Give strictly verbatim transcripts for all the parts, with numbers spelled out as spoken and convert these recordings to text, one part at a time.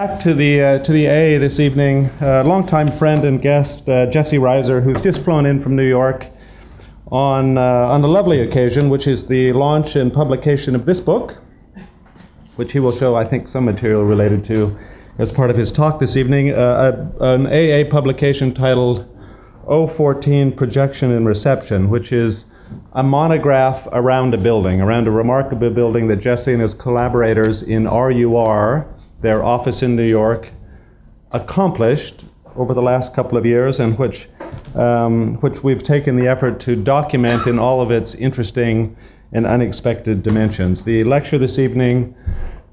Back to the uh, to the A A this evening, uh, longtime friend and guest uh, Jesse Reiser, who's just flown in from New York on uh, on a lovely occasion, which is the launch and publication of this book, which he will show, I think, some material related to as part of his talk this evening. Uh, a, an A A publication titled O fourteen Projection and Reception, which is a monograph around a building, around a remarkable building that Jesse and his collaborators in R U R, their office in New York, accomplished over the last couple of years, and which, um, which we've taken the effort to document in all of its interesting and unexpected dimensions. The lecture this evening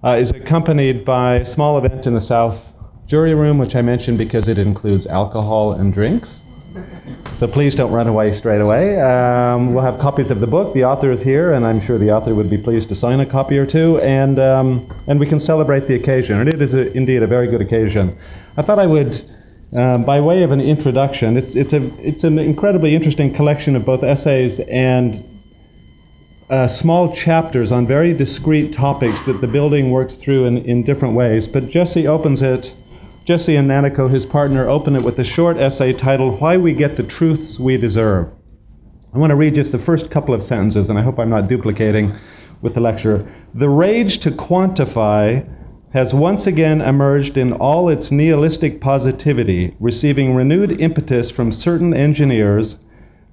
uh, is accompanied by a small event in the South Jury Room, which I mentioned because it includes alcohol and drinks. So please don't run away straight away. Um, we'll have copies of the book. The author is here, and I'm sure the author would be pleased to sign a copy or two, and, um, and we can celebrate the occasion. And it is a, indeed a very good occasion. I thought I would, uh, by way of an introduction, it's, it's, a, it's an incredibly interesting collection of both essays and uh, small chapters on very discrete topics that the building works through in, in different ways. But Jesse opens it Jesse and Nanako, his partner, open it with a short essay titled, Why We Get the Truths We Deserve. I want to read just the first couple of sentences, and I hope I'm not duplicating with the lecture. The rage to quantify has once again emerged in all its nihilistic positivity, receiving renewed impetus from certain engineers,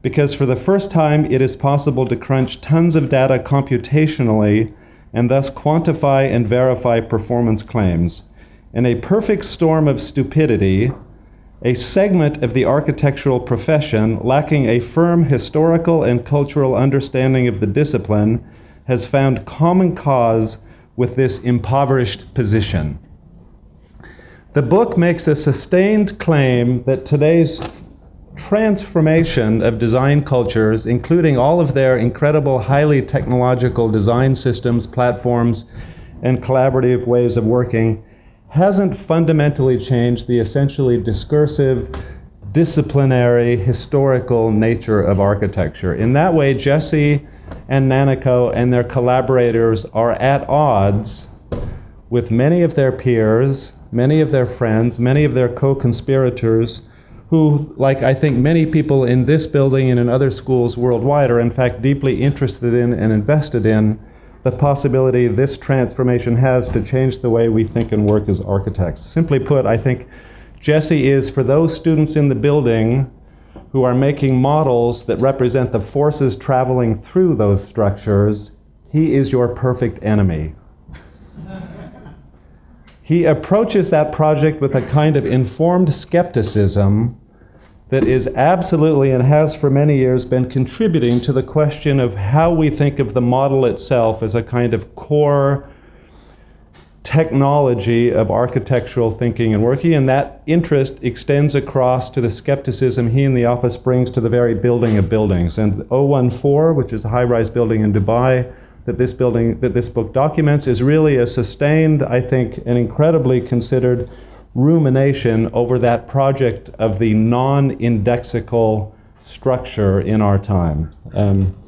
because for the first time it is possible to crunch tons of data computationally and thus quantify and verify performance claims. In a perfect storm of stupidity, a segment of the architectural profession, lacking a firm historical and cultural understanding of the discipline, has found common cause with this impoverished position. The book makes a sustained claim that today's transformation of design cultures, including all of their incredible, highly technological design systems, platforms, and collaborative ways of working, hasn't fundamentally changed the essentially discursive, disciplinary, historical nature of architecture. In that way, Jesse and Nanako and their collaborators are at odds with many of their peers, many of their friends, many of their co-conspirators who, like I think many people in this building and in other schools worldwide, are in fact deeply interested in and invested in the possibility this transformation has to change the way we think and work as architects. Simply put, I think Jesse is, for those students in the building who are making models that represent the forces traveling through those structures, he is your perfect enemy. He approaches that project with a kind of informed skepticism that is absolutely and has for many years been contributing to the question of how we think of the model itself as a kind of core technology of architectural thinking and working, and that interest extends across to the skepticism he and the office brings to the very building of buildings. And O fourteen, which is a high-rise building in Dubai that this building, that this book documents, is really a sustained, I think, and incredibly considered rumination over that project of the non-indexical structure in our time. Um,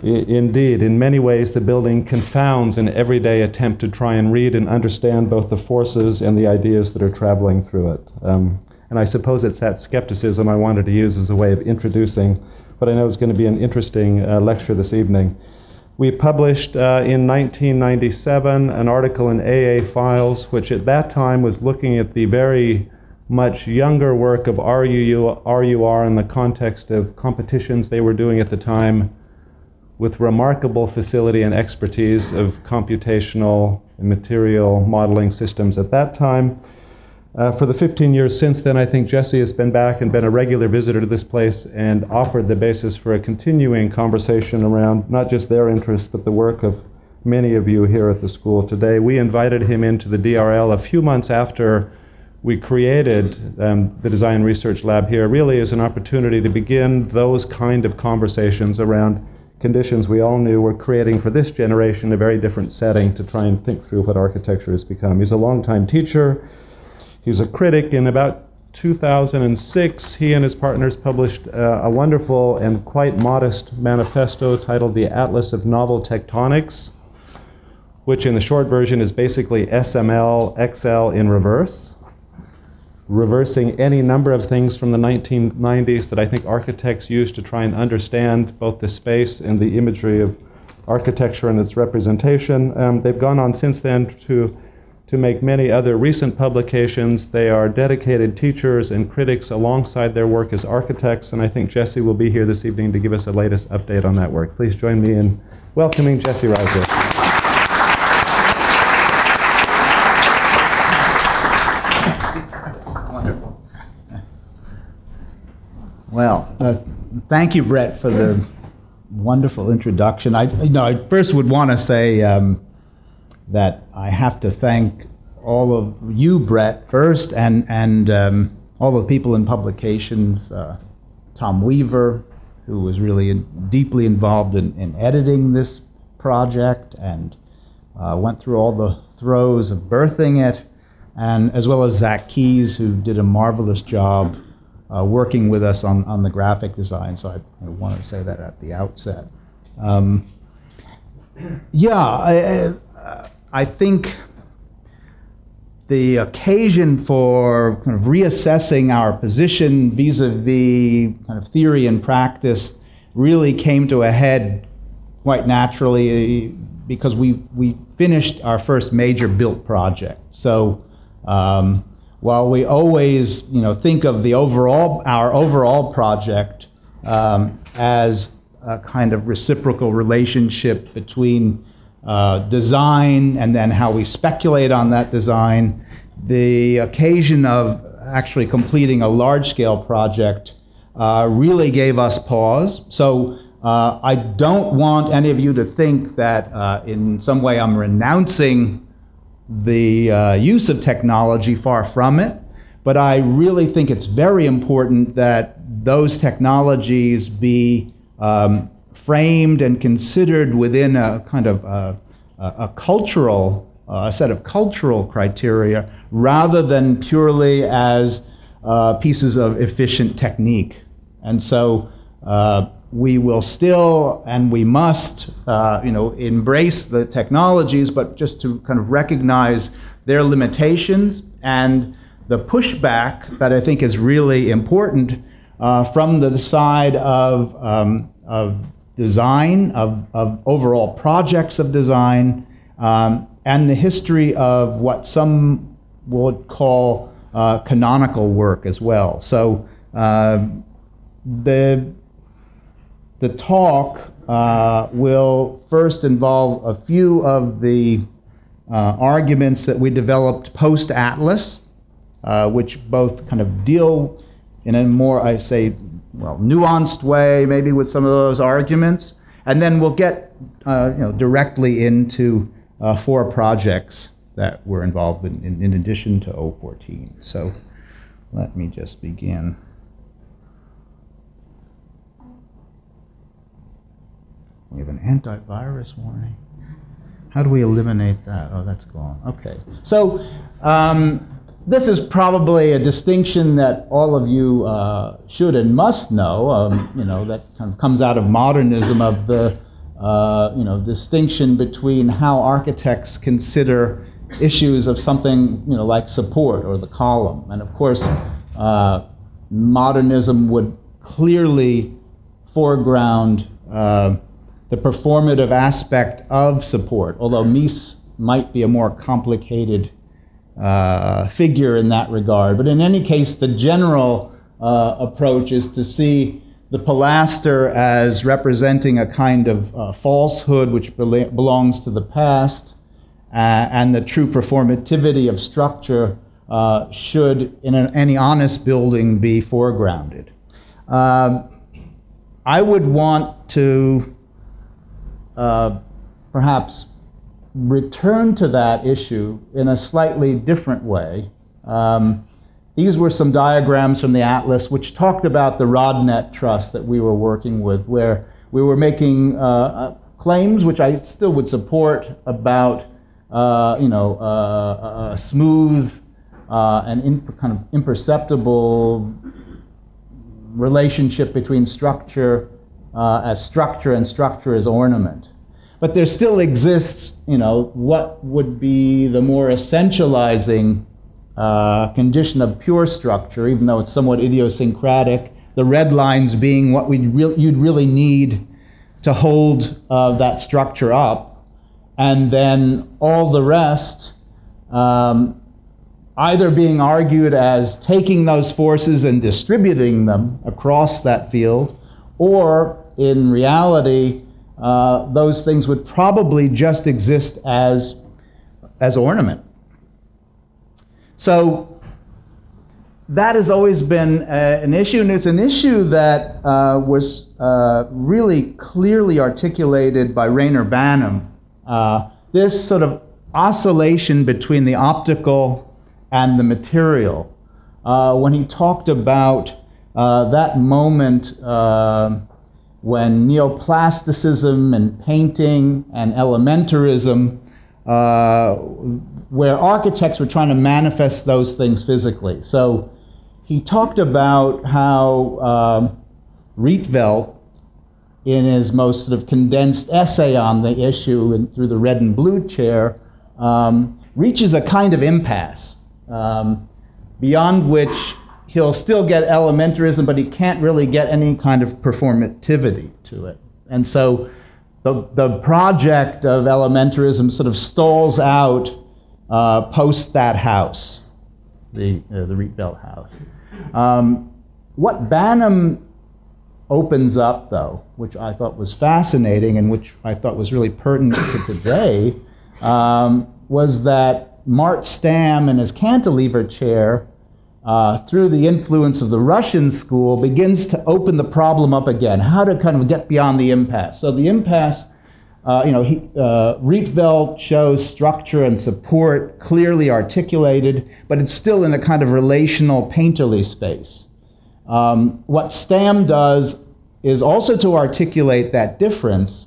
indeed, in many ways, the building confounds an everyday attempt to try and read and understand both the forces and the ideas that are traveling through it. Um, and I suppose it's that skepticism I wanted to use as a way of introducing what I know is going to be an interesting uh, lecture this evening. We published uh, in nineteen ninety-seven an article in A A Files, which at that time was looking at the very much younger work of R U R in the context of competitions they were doing at the time with remarkable facility and expertise of computational and material modeling systems at that time. Uh, for the fifteen years since then, I think Jesse has been back and been a regular visitor to this place and offered the basis for a continuing conversation around not just their interests, but the work of many of you here at the school today. We invited him into the D R L a few months after we created um, the Design Research Lab here, really as an opportunity to begin those kind of conversations around conditions we all knew were creating for this generation a very different setting to try and think through what architecture has become. He's a longtime teacher. He's a critic. In about two thousand six, he and his partners published uh, a wonderful and quite modest manifesto titled The Atlas of Novel Tectonics, which in the short version is basically S M L X L in reverse, reversing any number of things from the nineteen nineties that I think architects used to try and understand both the space and the imagery of architecture and its representation. Um, they've gone on since then to, to make many other recent publications. They are dedicated teachers and critics alongside their work as architects, and I think Jesse will be here this evening to give us a latest update on that work. Please join me in welcoming Jesse Reiser. Well, uh, thank you, Brett, for the wonderful introduction. I, you know, I first would want to say um, that I have to thank all of you, Brett, first, and and um, all the people in publications. Uh, Tom Weaver, who was really in, deeply involved in, in editing this project and uh, went through all the throes of birthing it, and as well as Zach Keys, who did a marvelous job Uh, working with us on, on the graphic design, so I, I wanted to say that at the outset. Um, yeah, I, I, I think the occasion for kind of reassessing our position vis-a-vis kind of theory and practice really came to a head quite naturally because we, we finished our first major built project. So, um, while we always, you know, think of the overall, our overall project um, as a kind of reciprocal relationship between uh, design and then how we speculate on that design, the occasion of actually completing a large-scale project uh, really gave us pause. So uh, I don't want any of you to think that uh, in some way I'm renouncing the uh, use of technology, far from it, but I really think it's very important that those technologies be um, framed and considered within a kind of a, a cultural, a set of cultural criteria, rather than purely as uh, pieces of efficient technique. And so uh, we will still, and we must, uh, you know, embrace the technologies, but just to kind of recognize their limitations and the pushback that I think is really important uh, from the side of, um, of design, of, of overall projects of design, um, and the history of what some would call uh, canonical work as well. So uh, the The talk uh, will first involve a few of the uh, arguments that we developed post-Atlas, uh, which both kind of deal in a more, I say, well, nuanced way, maybe with some of those arguments. And then we'll get uh, you know, directly into uh, four projects that were involved in, in, in addition to O fourteen. So let me just begin. We have an antivirus warning. How do we eliminate that? Oh, that's gone. Okay. So um, this is probably a distinction that all of you uh, should and must know. Um, you know, that kind of comes out of modernism, of the uh, you know, distinction between how architects consider issues of something, you know, like support or the column. And of course, uh, modernism would clearly foreground Uh, the performative aspect of support, although Mies might be a more complicated uh, figure in that regard. But in any case, the general uh, approach is to see the pilaster as representing a kind of uh, falsehood which bel belongs to the past, uh, and the true performativity of structure uh, should, in an, any honest building, be foregrounded. Um, I would want to uh, perhaps return to that issue in a slightly different way. Um, these were some diagrams from the Atlas which talked about the Rodnet Trust that we were working with, where we were making uh, claims, which I still would support, about uh, you know, uh, a smooth uh, and imp kind of imperceptible relationship between structure uh, as structure and structure as ornament. But there still exists, you know, what would be the more essentializing uh, condition of pure structure, even though it's somewhat idiosyncratic, the red lines being what we'd re you'd really need to hold uh, that structure up, and then all the rest um, either being argued as taking those forces and distributing them across that field, or in reality, uh, those things would probably just exist as, as ornament. So that has always been uh, an issue, and it's an issue that uh, was uh, really clearly articulated by Rayner Banham. Uh, this sort of oscillation between the optical and the material. Uh, when he talked about uh, that moment uh, when neoplasticism and painting and elementarism, uh, where architects were trying to manifest those things physically. So he talked about how um, Rietveld, in his most sort of condensed essay on the issue and through the red and blue chair, um, reaches a kind of impasse, um, beyond which he'll still get elementarism, but he can't really get any kind of performativity to it. And so the, the project of elementarism sort of stalls out uh, post that house, the, uh, the Rietveld house. Um, what Banham opens up, though, which I thought was fascinating and which I thought was really pertinent to today, um, was that Mart Stamm and his cantilever chair, Uh, through the influence of the Russian school, begins to open the problem up again, how to kind of get beyond the impasse. So the impasse, uh, you know, he, uh, Rietveld shows structure and support clearly articulated, but it's still in a kind of relational painterly space. Um, what Stamm does is also to articulate that difference,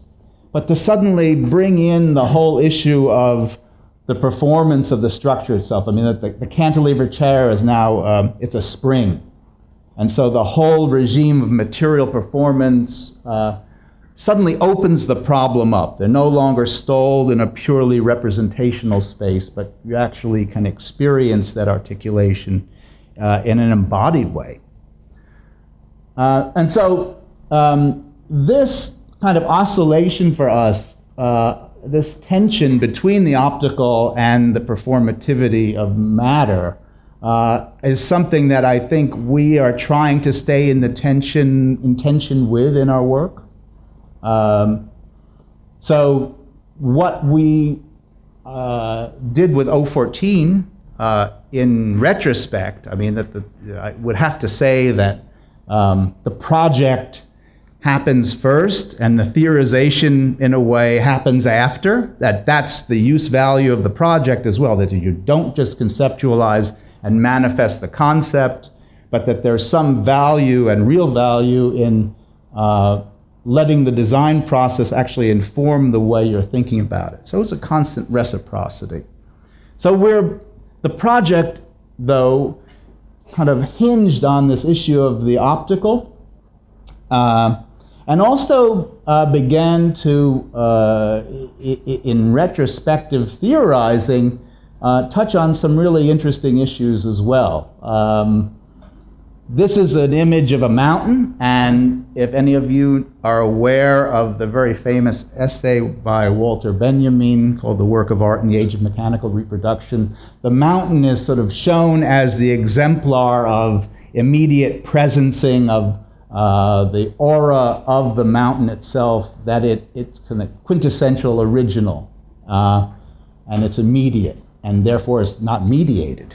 but to suddenly bring in the whole issue of the performance of the structure itself. I mean, the, the cantilever chair is now, um, it's a spring. And so the whole regime of material performance uh, suddenly opens the problem up. They're no longer stalled in a purely representational space, but you actually can experience that articulation uh, in an embodied way. Uh, and so um, this kind of oscillation for us, uh, this tension between the optical and the performativity of matter uh, is something that I think we are trying to stay in the tension, in tension with in our work. Um, so what we uh, did with O fourteen, uh, in retrospect, I mean, that the, I would have to say that um, the project happens first, and the theorization, in a way, happens after. That, that's the use value of the project as well, that you don't just conceptualize and manifest the concept, but that there's some value and real value in uh, letting the design process actually inform the way you're thinking about it. So it's a constant reciprocity. So we're, the project, though, kind of hinged on this issue of the optical, uh, and also uh, began to, uh, in retrospective theorizing, uh, touch on some really interesting issues as well. Um, this is an image of a mountain, and if any of you are aware of the very famous essay by Walter Benjamin called The Work of Art in the Age of Mechanical Reproduction, the mountain is sort of shown as the exemplar of immediate presencing of Uh, the aura of the mountain itself, that it, it's kind of quintessential original, uh, and it's immediate, and therefore it's not mediated.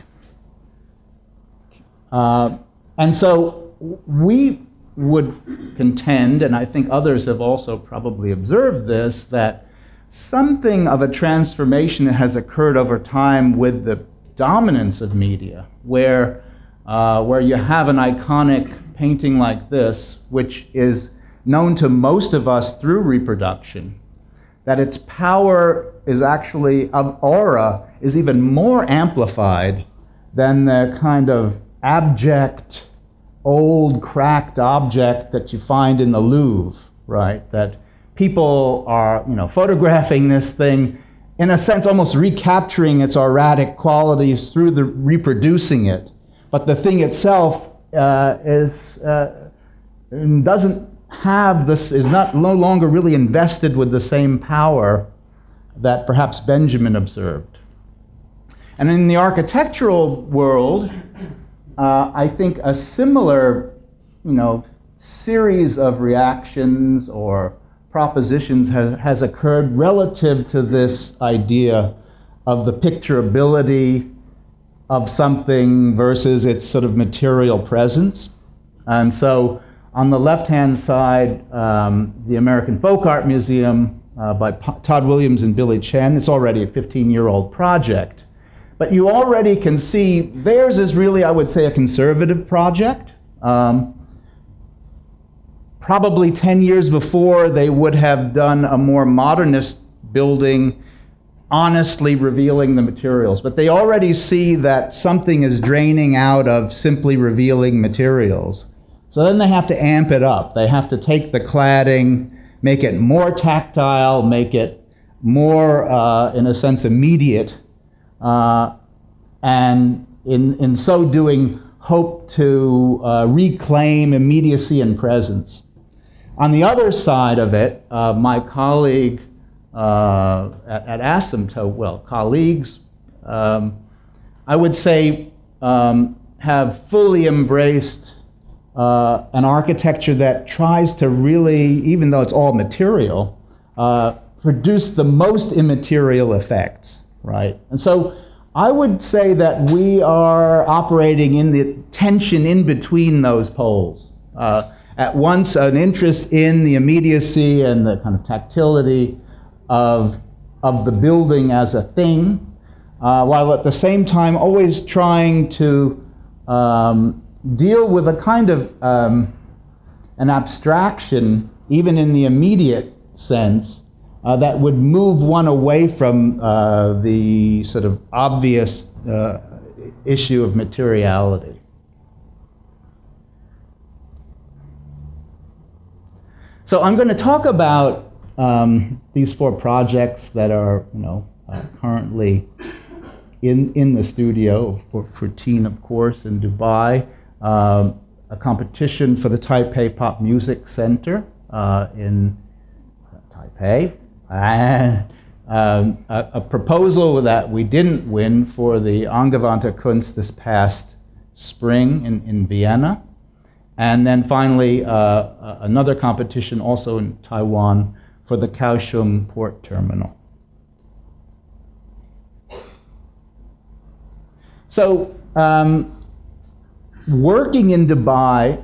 Uh, and so we would contend, and I think others have also probably observed this, that something of a transformation has occurred over time with the dominance of media, where, uh, where you have an iconic painting like this, which is known to most of us through reproduction, that its power is actually, of aura, is even more amplified than the kind of abject, old, cracked object that you find in the Louvre, right? That people are, you know, photographing this thing, in a sense almost recapturing its auratic qualities through the reproducing it. But the thing itself uh, is, uh, doesn't have this, is not no longer really invested with the same power that perhaps Benjamin observed. And in the architectural world, uh, I think a similar, you know, series of reactions or propositions ha has occurred relative to this idea of the picturability of something versus its sort of material presence. And so on the left-hand side, um, the American Folk Art Museum uh, by P Todd Williams and Billy Chen, it's already a fifteen-year-old project. But you already can see theirs is really, I would say, a conservative project. Um, probably ten years before, they would have done a more modernist building, honestly revealing the materials. But they already see that something is draining out of simply revealing materials. So then they have to amp it up. They have to take the cladding, make it more tactile, make it more, uh, in a sense, immediate, uh, and in, in so doing, hope to uh, reclaim immediacy and presence. On the other side of it, uh, my colleague uh, at, at Asymptote, well, colleagues, um, I would say, um, have fully embraced Uh, an architecture that tries to really, even though it's all material, uh, produce the most immaterial effects, right? And so I would say that we are operating in the tension in between those poles. Uh, at once an interest in the immediacy and the kind of tactility of, of the building as a thing, uh, while at the same time always trying to um, deal with a kind of um, an abstraction, even in the immediate sense, uh, that would move one away from uh, the sort of obvious uh, issue of materiality. So I'm going to talk about um, these four projects that are, you know, uh, currently in, in the studio, for, for Teen, of course, in Dubai. Uh, a competition for the Taipei Pop Music Center uh, in Taipei, and um, a, a proposal that we didn't win for the Angewandte Kunst this past spring in, in Vienna, and then finally uh, another competition also in Taiwan for the Kaohsiung Port Terminal. So, um, working in Dubai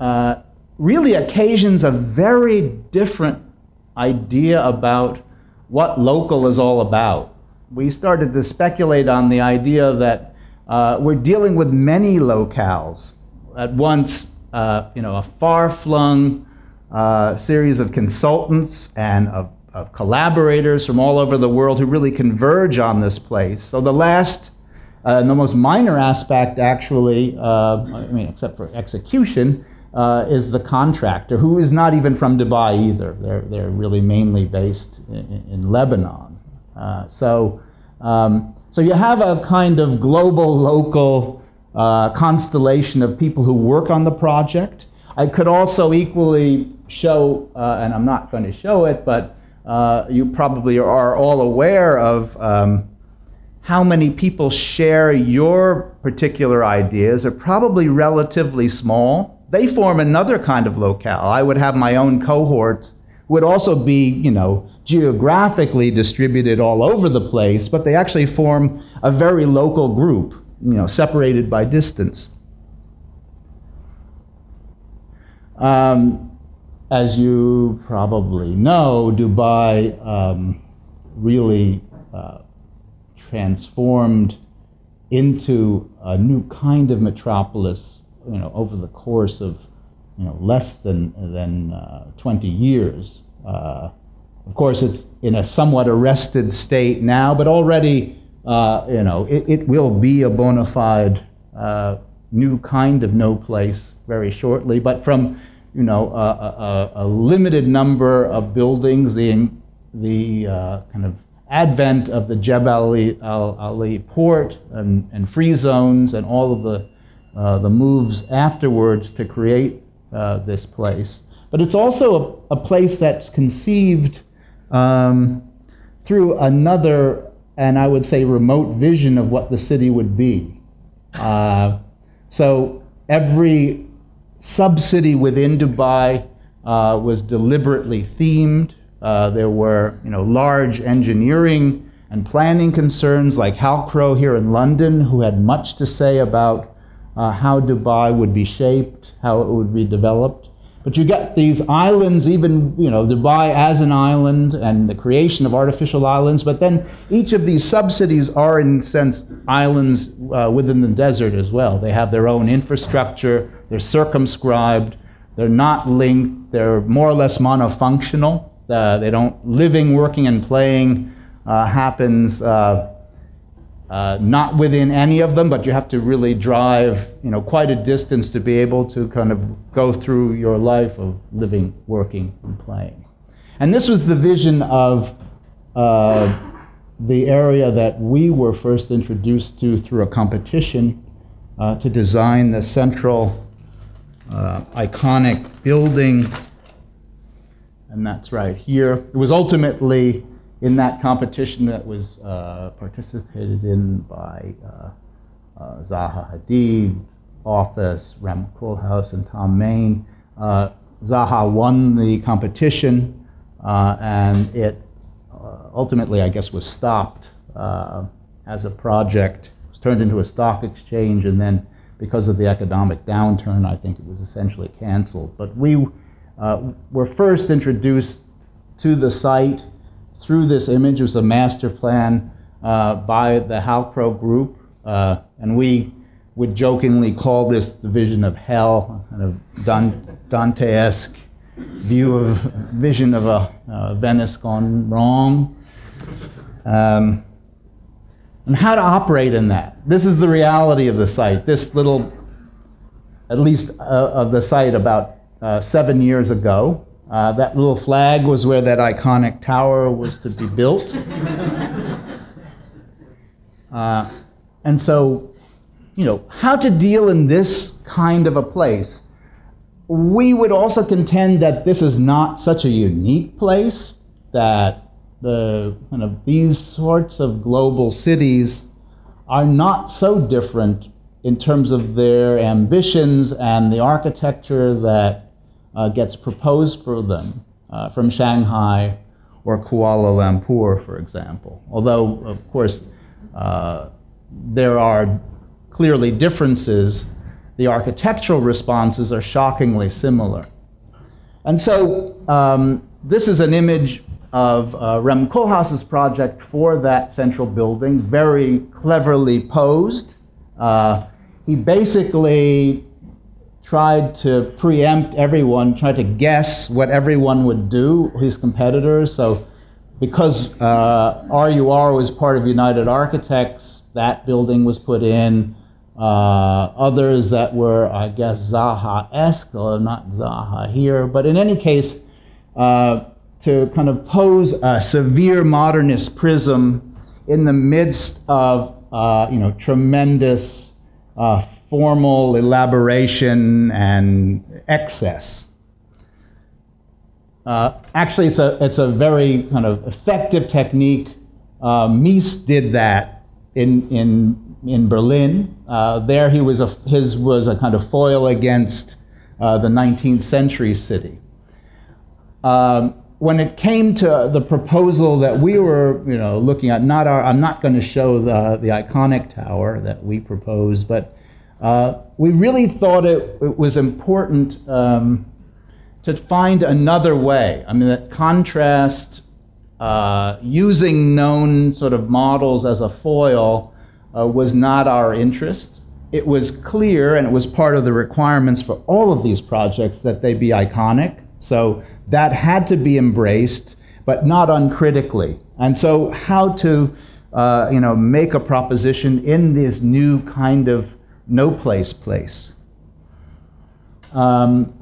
uh, really occasions a very different idea about what local is all about. We started to speculate on the idea that uh, we're dealing with many locales. At once, uh, you know, a far-flung uh, series of consultants and of, of collaborators from all over the world who really converge on this place. So the last Uh, and the most minor aspect, actually, uh, I mean, except for execution, uh, is the contractor, who is not even from Dubai either. They're, they're really mainly based in, in Lebanon. Uh, so, um, so you have a kind of global, local uh, constellation of people who work on the project. I could also equally show, uh, and I'm not going to show it, but uh, you probably are all aware of um, how many people share your particular ideas are probably relatively small. They form another kind of locale. I would have my own cohorts who would also be, you know, geographically distributed all over the place, but they actually form a very local group, you know, separated by distance. Um, as you probably know, Dubai um, really uh, transformed into a new kind of metropolis, you know, over the course of, you know, less than than uh, twenty years. Uh, of course, it's in a somewhat arrested state now, but already, uh, you know, it, it will be a bona fide uh, new kind of no place very shortly. But from you know, a, a, a limited number of buildings. The, the uh, kind of advent of the Jebel Ali port and, and free zones and all of the, uh, the moves afterwards to create uh, this place. But it's also a, a place that's conceived um, through another, and I would say remote vision of what the city would be. Uh, so every sub-city within Dubai uh, was deliberately themed. Uh, there were, you know, large engineering and planning concerns like Halcrow here in London, who had much to say about uh, how Dubai would be shaped, how it would be developed. But you get these islands, even, you know, Dubai as an island and the creation of artificial islands, but then each of these sub-cities are, in a sense, islands uh, within the desert as well. They have their own infrastructure, they're circumscribed, they're not linked, they're more or less monofunctional. Uh, they don't, living, working, and playing uh, happens uh, uh, not within any of them, but you have to really drive, you know, quite a distance to be able to kind of go through your life of living, working, and playing. And this was the vision of uh, the area that we were first introduced to through a competition uh, to design the central uh, iconic building. And that's right here. It was ultimately in that competition that was uh, participated in by uh, uh, Zaha Hadid, Office, Ram Koolhaas, and Tom Main. Uh, Zaha won the competition, uh, and it uh, ultimately, I guess, was stopped uh, as a project. It was turned into a stock exchange, and then because of the economic downturn, I think it was essentially canceled. But we Uh, were first introduced to the site through this image. It was a master plan uh, by the Halcrow group, uh, and we would jokingly call this the vision of hell, kind of Dante-esque view of vision of a uh, Venice gone wrong, um, and how to operate in that. This is the reality of the site. This little, at least uh, of the site about Uh, seven years ago. Uh, that little flag was where that iconic tower was to be built. uh, and so, you know, how to deal in this kind of a place. We would also contend that this is not such a unique place, that the, you know, these sorts of global cities are not so different in terms of their ambitions and the architecture that Uh, gets proposed for them uh, from Shanghai or Kuala Lumpur, for example. Although, of course, uh, there are clearly differences, the architectural responses are shockingly similar. And so um, this is an image of uh, Rem Koolhaas's project for that central building, very cleverly posed. Uh, he basically tried to preempt everyone, tried to guess what everyone would do, his competitors. So because uh, R U R was part of United Architects, that building was put in. Uh, others that were, I guess, Zaha-esque, although not Zaha here. But in any case, uh, to kind of pose a severe modernist prism in the midst of uh, you know, tremendous uh, formal elaboration and excess. Uh, actually, it's a, it's a very kind of effective technique. Uh, Mies did that in, in, in Berlin. Uh, there he was a, his was a kind of foil against uh, the nineteenth century city. Um, when it came to the proposal that we were you know, looking at, not our, I'm not going to show the, the iconic tower that we proposed, but Uh, we really thought it, it was important um, to find another way. I mean, that contrast, uh, using known sort of models as a foil uh, was not our interest. It was clear, and it was part of the requirements for all of these projects, that they be iconic. So that had to be embraced, but not uncritically. And so how to uh, you know, make a proposition in this new kind of no place place. Um,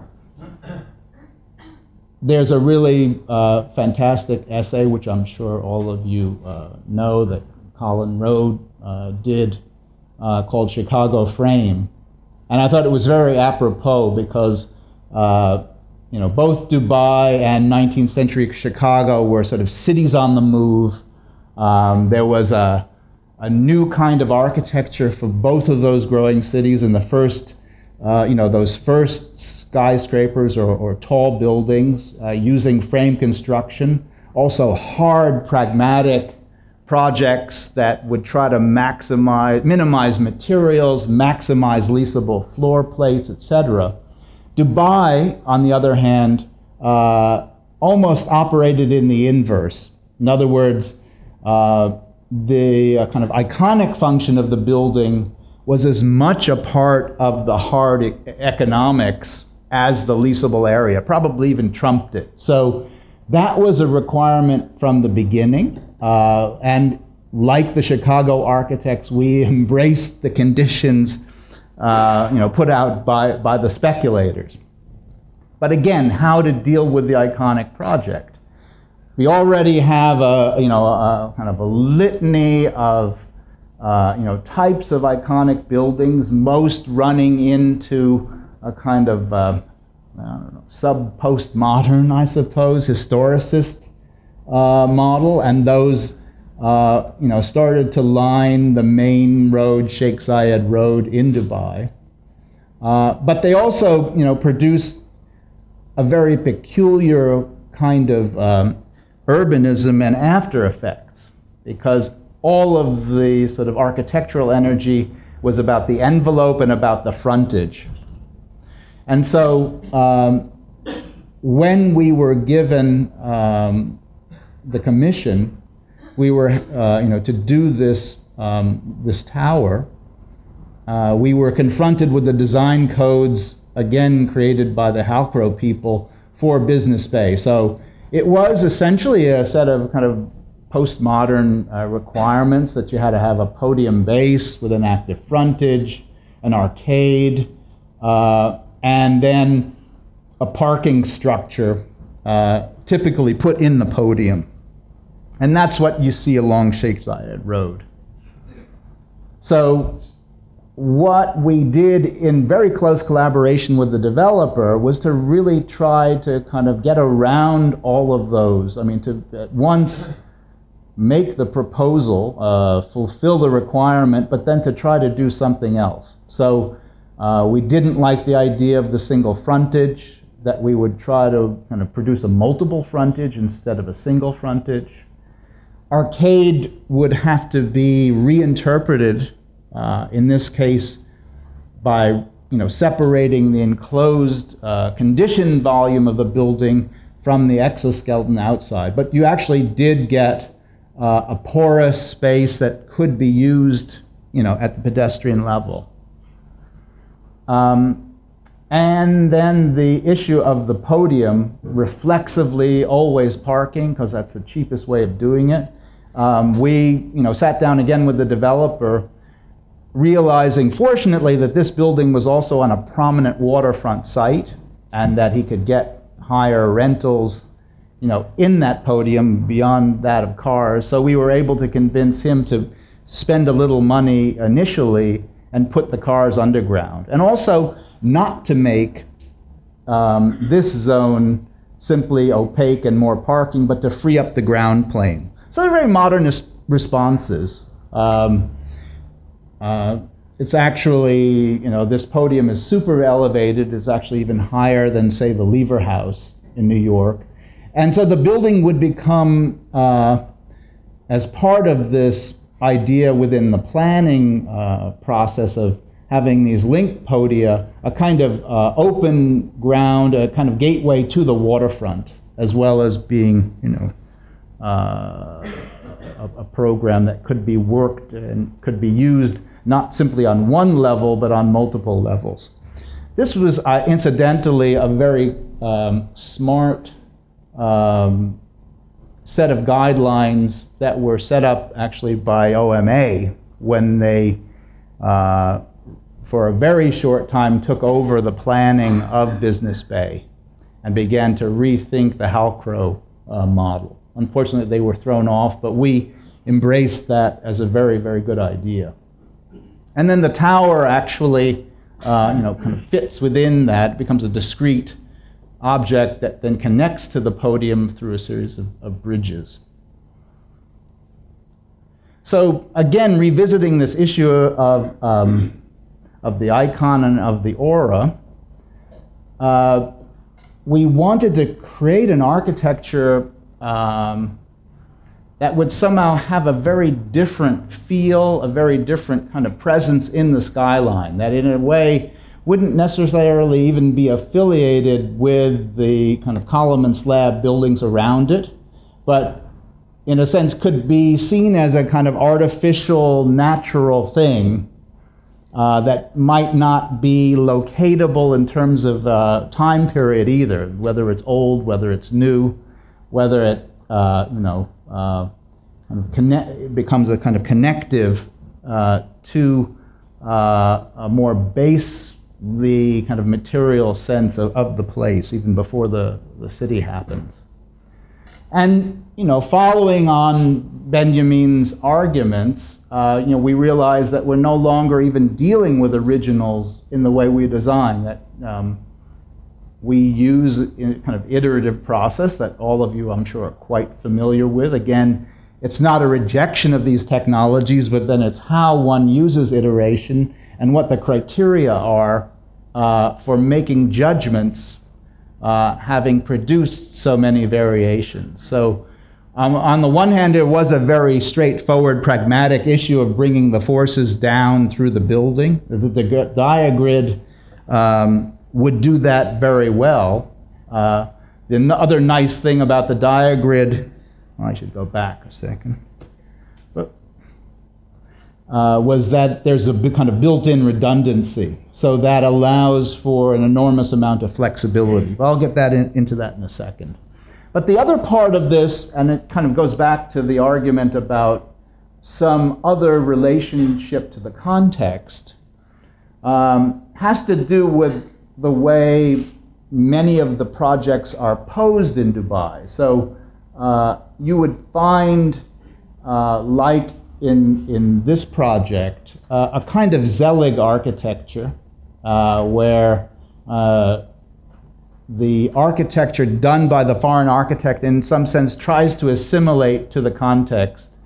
There's a really uh, fantastic essay, which I'm sure all of you uh, know, that Colin Rowe uh, did uh, called Chicago Frame. And I thought it was very apropos because uh, you know, both Dubai and nineteenth century Chicago were sort of cities on the move. Um, there was a, a new kind of architecture for both of those growing cities in the first, uh, you know, those first skyscrapers or, or tall buildings uh, using frame construction. Also hard, pragmatic projects that would try to maximize, minimize materials, maximize leasable floor plates, et cetera. Dubai, on the other hand, uh, almost operated in the inverse. In other words, uh, the uh, kind of iconic function of the building was as much a part of the hard e economics as the leasable area, probably even trumped it. So that was a requirement from the beginning. Uh, and like the Chicago architects, we embraced the conditions uh, you know, put out by, by the speculators. But again, how to deal with the iconic project. We already have a, you know, a kind of a litany of uh, you know, types of iconic buildings, most running into a kind of uh, I don't know, sub-postmodern, I suppose, historicist Uh, model, and those uh, you know, started to line the main road, Sheikh Zayed Road in Dubai. Uh, but they also you know, produced a very peculiar kind of um, urbanism and after effects, because all of the sort of architectural energy was about the envelope and about the frontage. And so um, when we were given um, the commission, we were, uh, you know, to do this, um, this tower, uh, we were confronted with the design codes, again, created by the Halcrow people for Business Bay. So it was essentially a set of kind of postmodern uh, requirements that you had to have a podium base with an active frontage, an arcade, uh, and then a parking structure uh, typically put in the podium. And that's what you see along Sheikh Zayed Road. So what we did in very close collaboration with the developer was to really try to kind of get around all of those. I mean, to at once make the proposal, uh, fulfill the requirement, but then to try to do something else. So uh, we didn't like the idea of the single frontage, that we would try to kind of produce a multiple frontage instead of a single frontage. Arcade would have to be reinterpreted, uh, in this case, by you know, separating the enclosed uh, conditioned volume of the building from the exoskeleton outside. But you actually did get uh, a porous space that could be used you know, at the pedestrian level. Um, And then the issue of the podium, reflexively always parking, because that's the cheapest way of doing it. Um, we you know, sat down again with the developer, realizing, fortunately, that this building was also on a prominent waterfront site and that he could get higher rentals you know, in that podium beyond that of cars. So we were able to convince him to spend a little money initially and put the cars underground. And also, not to make um, this zone simply opaque and more parking, but to free up the ground plane. So they're very modernist responses. Um, uh, it's actually, you know, this podium is super elevated. It's actually even higher than, say, the Lever House in New York. And so the building would become, uh, as part of this idea within the planning uh, process of having these linked podia, a kind of uh, open ground, a kind of gateway to the waterfront, as well as being, you know, uh, a, a program that could be worked and could be used not simply on one level, but on multiple levels. This was, uh, incidentally, a very um, smart um, set of guidelines that were set up actually by O M A when they, uh, for a very short time, took over the planning of Business Bay. and began to rethink the Halcrow uh, model. Unfortunately, they were thrown off, but we embraced that as a very, very good idea. And then the tower actually uh, you know, kind of fits within that, becomes a discrete object that then connects to the podium through a series of, of bridges. So again, revisiting this issue of, um, of the icon and of the aura, uh, we wanted to create an architecture um, that would somehow have a very different feel, a very different kind of presence in the skyline, that in a way wouldn't necessarily even be affiliated with the kind of column and slab buildings around it, but in a sense could be seen as a kind of artificial, natural thing uh, that might not be locatable in terms of uh, time period either, whether it's old, whether it's new, whether it uh, you know, uh, kind of connect, becomes a kind of connective uh, to uh, a more basely kind of material sense of, of the place, even before the, the city happens. And, you know, following on Benjamin's arguments, uh, you know, we realize that we're no longer even dealing with originals in the way we design, that um, we use a kind of iterative process that all of you, I'm sure, are quite familiar with. Again, it's not a rejection of these technologies, but then it's how one uses iteration and what the criteria are uh, for making judgments Uh, having produced so many variations. So um, on the one hand, it was a very straightforward, pragmatic issue of bringing the forces down through the building. The, the, the diagrid um, would do that very well. Uh, the other nice thing about the diagrid, well, I should go back a second, but, uh, was that there's a kind of built-in redundancy. So that allows for an enormous amount of flexibility. But I'll get that in, into that in a second. But the other part of this, and it kind of goes back to the argument about some other relationship to the context, um, has to do with the way many of the projects are posed in Dubai. So uh, you would find, uh, like in, in this project, uh, a kind of Zelig architecture, Uh, where uh, the architecture done by the foreign architect in some sense tries to assimilate to the context,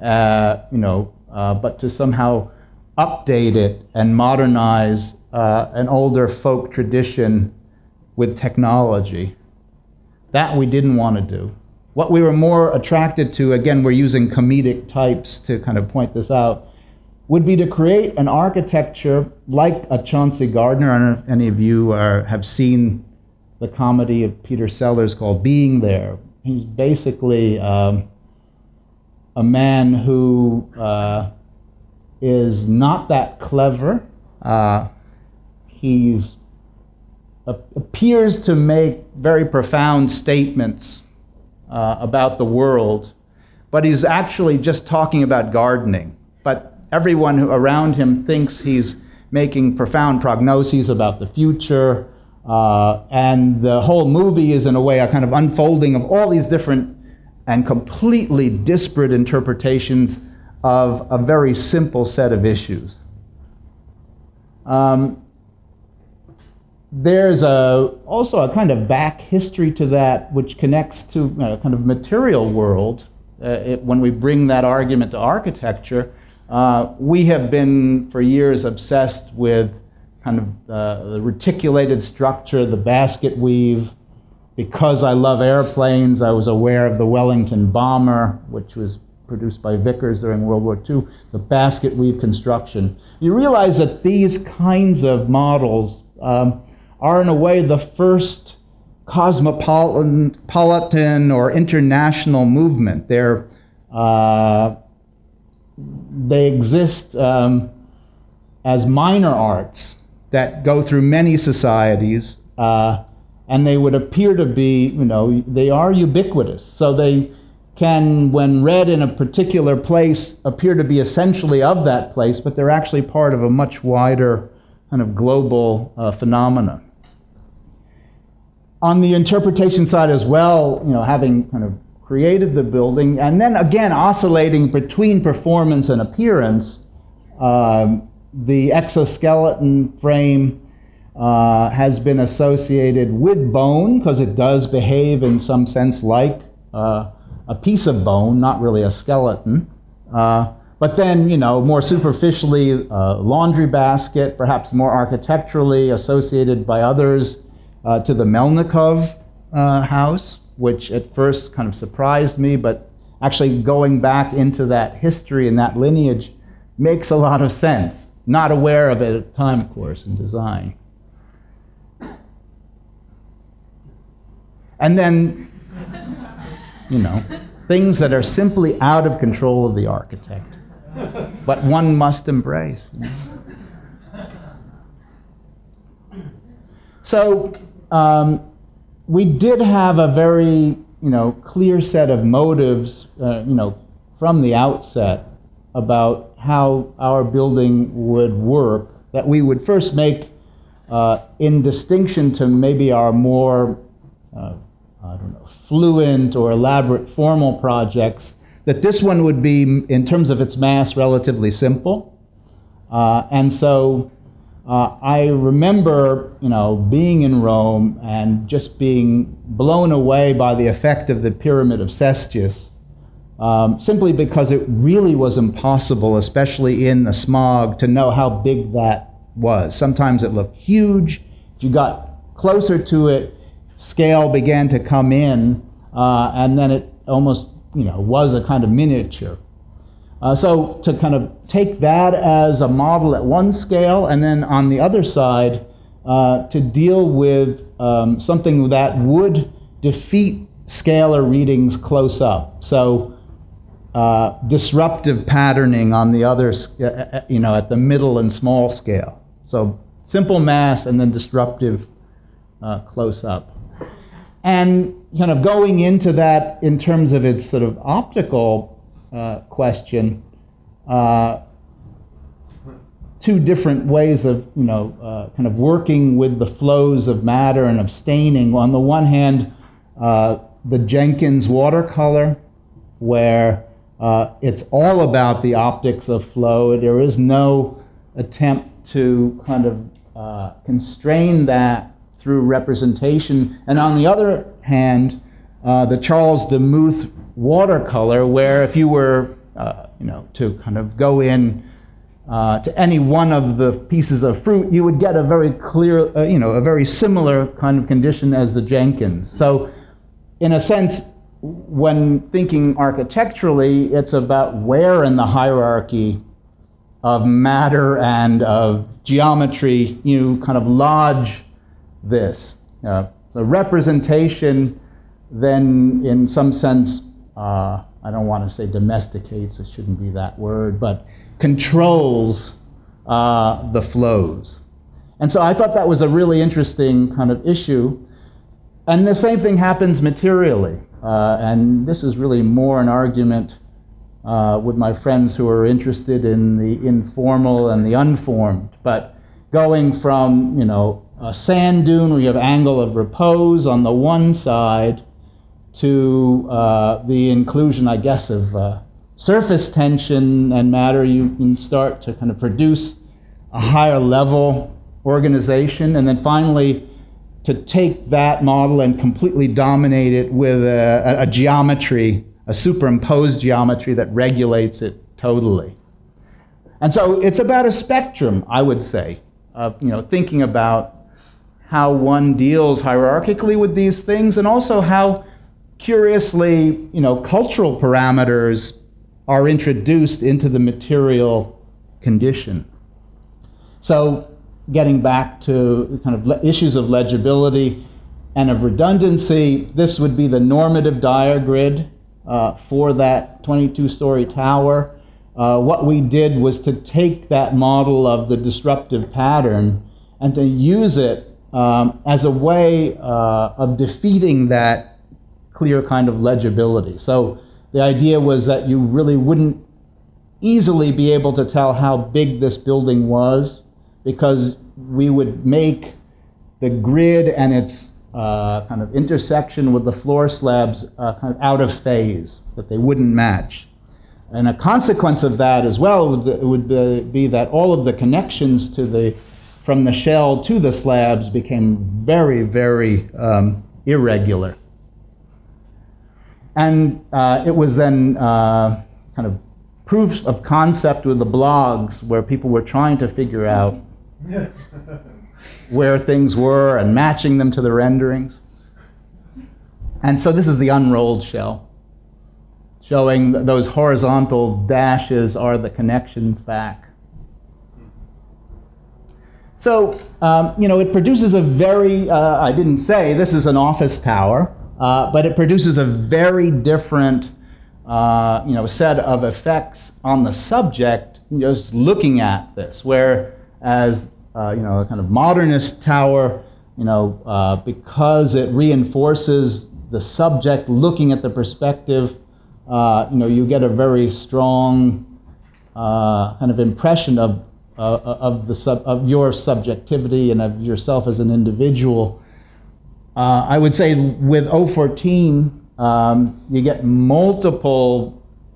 uh, you know, uh, but to somehow update it and modernize uh, an older folk tradition with technology. That we didn't want to do. What we were more attracted to, again, we're using comedic types to kind of point this out, would be to create an architecture like a Chauncey Gardner. I don't know if any of you are, have seen the comedy of Peter Sellers called Being There. He's basically um, a man who uh, is not that clever. Uh, he's uh, appears to make very profound statements uh, about the world, but he's actually just talking about gardening. But everyone who around him thinks he's making profound prognoses about the future, uh, and the whole movie is in a way a kind of unfolding of all these different and completely disparate interpretations of a very simple set of issues. Um, there's a, also a kind of back history to that which connects to you know, kind of material world. Uh, it, when we bring that argument to architecture, Uh, we have been, for years, obsessed with kind of uh, the reticulated structure, the basket weave. Because I love airplanes, I was aware of the Wellington bomber, which was produced by Vickers during World War Two. It's a basket weave construction. You realize that these kinds of models um, are, in a way, the first cosmopolitan or international movement. They're uh, They exist um, as minor arts that go through many societies, uh, and they would appear to be, you know, they are ubiquitous. So they can, when read in a particular place, appear to be essentially of that place, but they're actually part of a much wider kind of global uh, phenomena. on the interpretation side as well, you know, having kind of created the building, and then again oscillating between performance and appearance, um, the exoskeleton frame uh, has been associated with bone because it does behave in some sense like uh, a piece of bone, not really a skeleton. Uh, but then, you know, more superficially, uh, laundry basket, perhaps more architecturally associated by others uh, to the Melnikov uh, house, which at first kind of surprised me, but actually going back into that history and that lineage makes a lot of sense. Not aware of it at the time, of course, in design. And then, you know, things that are simply out of control of the architect, but one must embrace. You know? So um, we did have a very, you know, clear set of motives, uh, you know, from the outset about how our building would work, that we would first make uh, in distinction to maybe our more uh, I don't know, fluent or elaborate formal projects, that this one would be, in terms of its mass, relatively simple. Uh, and so uh, I remember, you know, being in Rome and just being blown away by the effect of the Pyramid of Cestius, um, simply because it really was impossible, especially in the smog, to know how big that was. Sometimes it looked huge. If you got closer to it, scale began to come in, uh, and then it almost, you know, was a kind of miniature. Uh, so to kind of take that as a model at one scale, and then on the other side, uh, to deal with um, something that would defeat scalar readings close up. So uh, disruptive patterning on the other, you know, at the middle and small scale. So simple mass and then disruptive uh, close up. And kind of going into that in terms of its sort of optical uh, question, uh, two different ways of, you know, uh, kind of working with the flows of matter and of staining. On the one hand, uh, the Jenkins watercolor, where uh, it's all about the optics of flow. There is no attempt to kind of uh, constrain that through representation. And on the other hand, uh, the Charles de Muth watercolor, where if you were, uh, you know, to kind of go in uh, to any one of the pieces of fruit, you would get a very clear, uh, you know, a very similar kind of condition as the Jenkins. So in a sense, when thinking architecturally, it's about where in the hierarchy of matter and of geometry you kind of lodge this. Uh, the representation then, in some sense, uh, I don't want to say domesticates, it shouldn't be that word, but controls uh, the flows. And so I thought that was a really interesting kind of issue. And the same thing happens materially. Uh, and this is really more an argument uh, with my friends who are interested in the informal and the unformed. But going from, you know, a sand dune, we have angle of repose on the one side, to uh, the inclusion, I guess, of uh, surface tension and matter. You can start to kind of produce a higher level organization. And then finally, to take that model and completely dominate it with a, a geometry, a superimposed geometry that regulates it totally. And so it's about a spectrum, I would say, of, you know, thinking about how one deals hierarchically with these things, and also how curiously, you know, cultural parameters are introduced into the material condition. So getting back to kind of issues of legibility and of redundancy, this would be the normative diagrid uh, for that twenty-two story tower. Uh, what we did was to take that model of the disruptive pattern and to use it Um, as a way uh, of defeating that clear kind of legibility. So the idea was that you really wouldn't easily be able to tell how big this building was, because we would make the grid and its uh, kind of intersection with the floor slabs uh, kind of out of phase, that they wouldn't match. And a consequence of that as well it would be that all of the connections to the, from the shell to the slabs became very, very um, irregular. And uh, it was then uh, kind of proofs of concept with the blogs where people were trying to figure out where things were and matching them to the renderings. And so this is the unrolled shell, showing that those horizontal dashes are the connections back. So, um, you know, it produces a very, uh, I didn't say this is an office tower, uh, but it produces a very different Uh, you know, set of effects on the subject just looking at this, whereas uh, you know, a kind of modernist tower, you know, uh, because it reinforces the subject looking at the perspective, uh, you know, you get a very strong uh, kind of impression of uh, of the sub of your subjectivity and of yourself as an individual. Uh, I would say with O fourteen. Um, you get multiple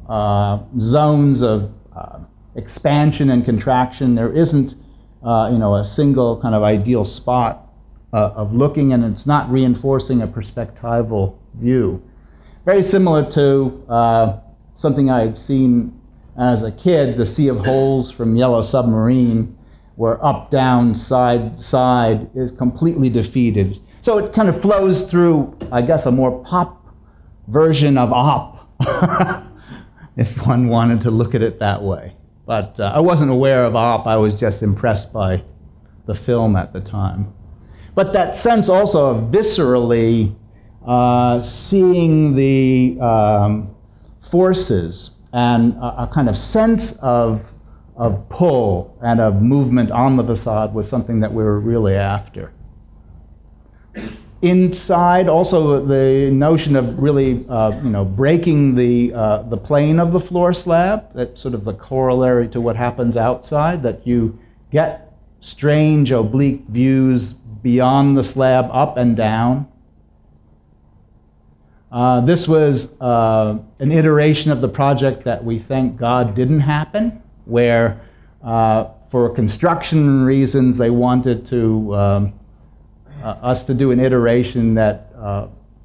uh, zones of uh, expansion and contraction. There isn't, uh, you know, a single kind of ideal spot uh, of looking, and it's not reinforcing a perspectival view. Very similar to uh, something I had seen as a kid, the Sea of Holes from Yellow Submarine, where up, down, side, side is completely defeated. So it kind of flows through, I guess, a more pop version of op, if one wanted to look at it that way. But uh, I wasn't aware of op, I was just impressed by the film at the time. But that sense also of viscerally uh, seeing the um, forces and a, a kind of sense of, of pull and of movement on the facade was something that we were really after. Inside, also the notion of really, uh, you know, breaking the uh, the plane of the floor slab. That's sort of the corollary to what happens outside. That you get strange oblique views beyond the slab, up and down. Uh, this was uh, an iteration of the project that we thank God didn't happen, where uh, for construction reasons they wanted to. Um, Uh, us to do an iteration that uh,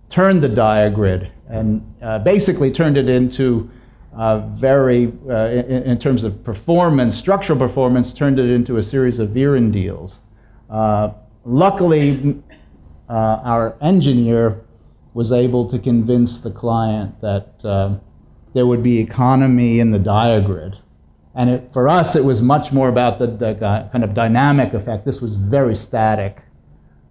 turned the diagrid and uh, basically turned it into uh, very, uh, in, in terms of performance, structural performance, turned it into a series of virendeels. Uh, luckily, uh, our engineer was able to convince the client that uh, there would be economy in the diagrid. And it, for us, it was much more about the, the kind of dynamic effect. This was very static.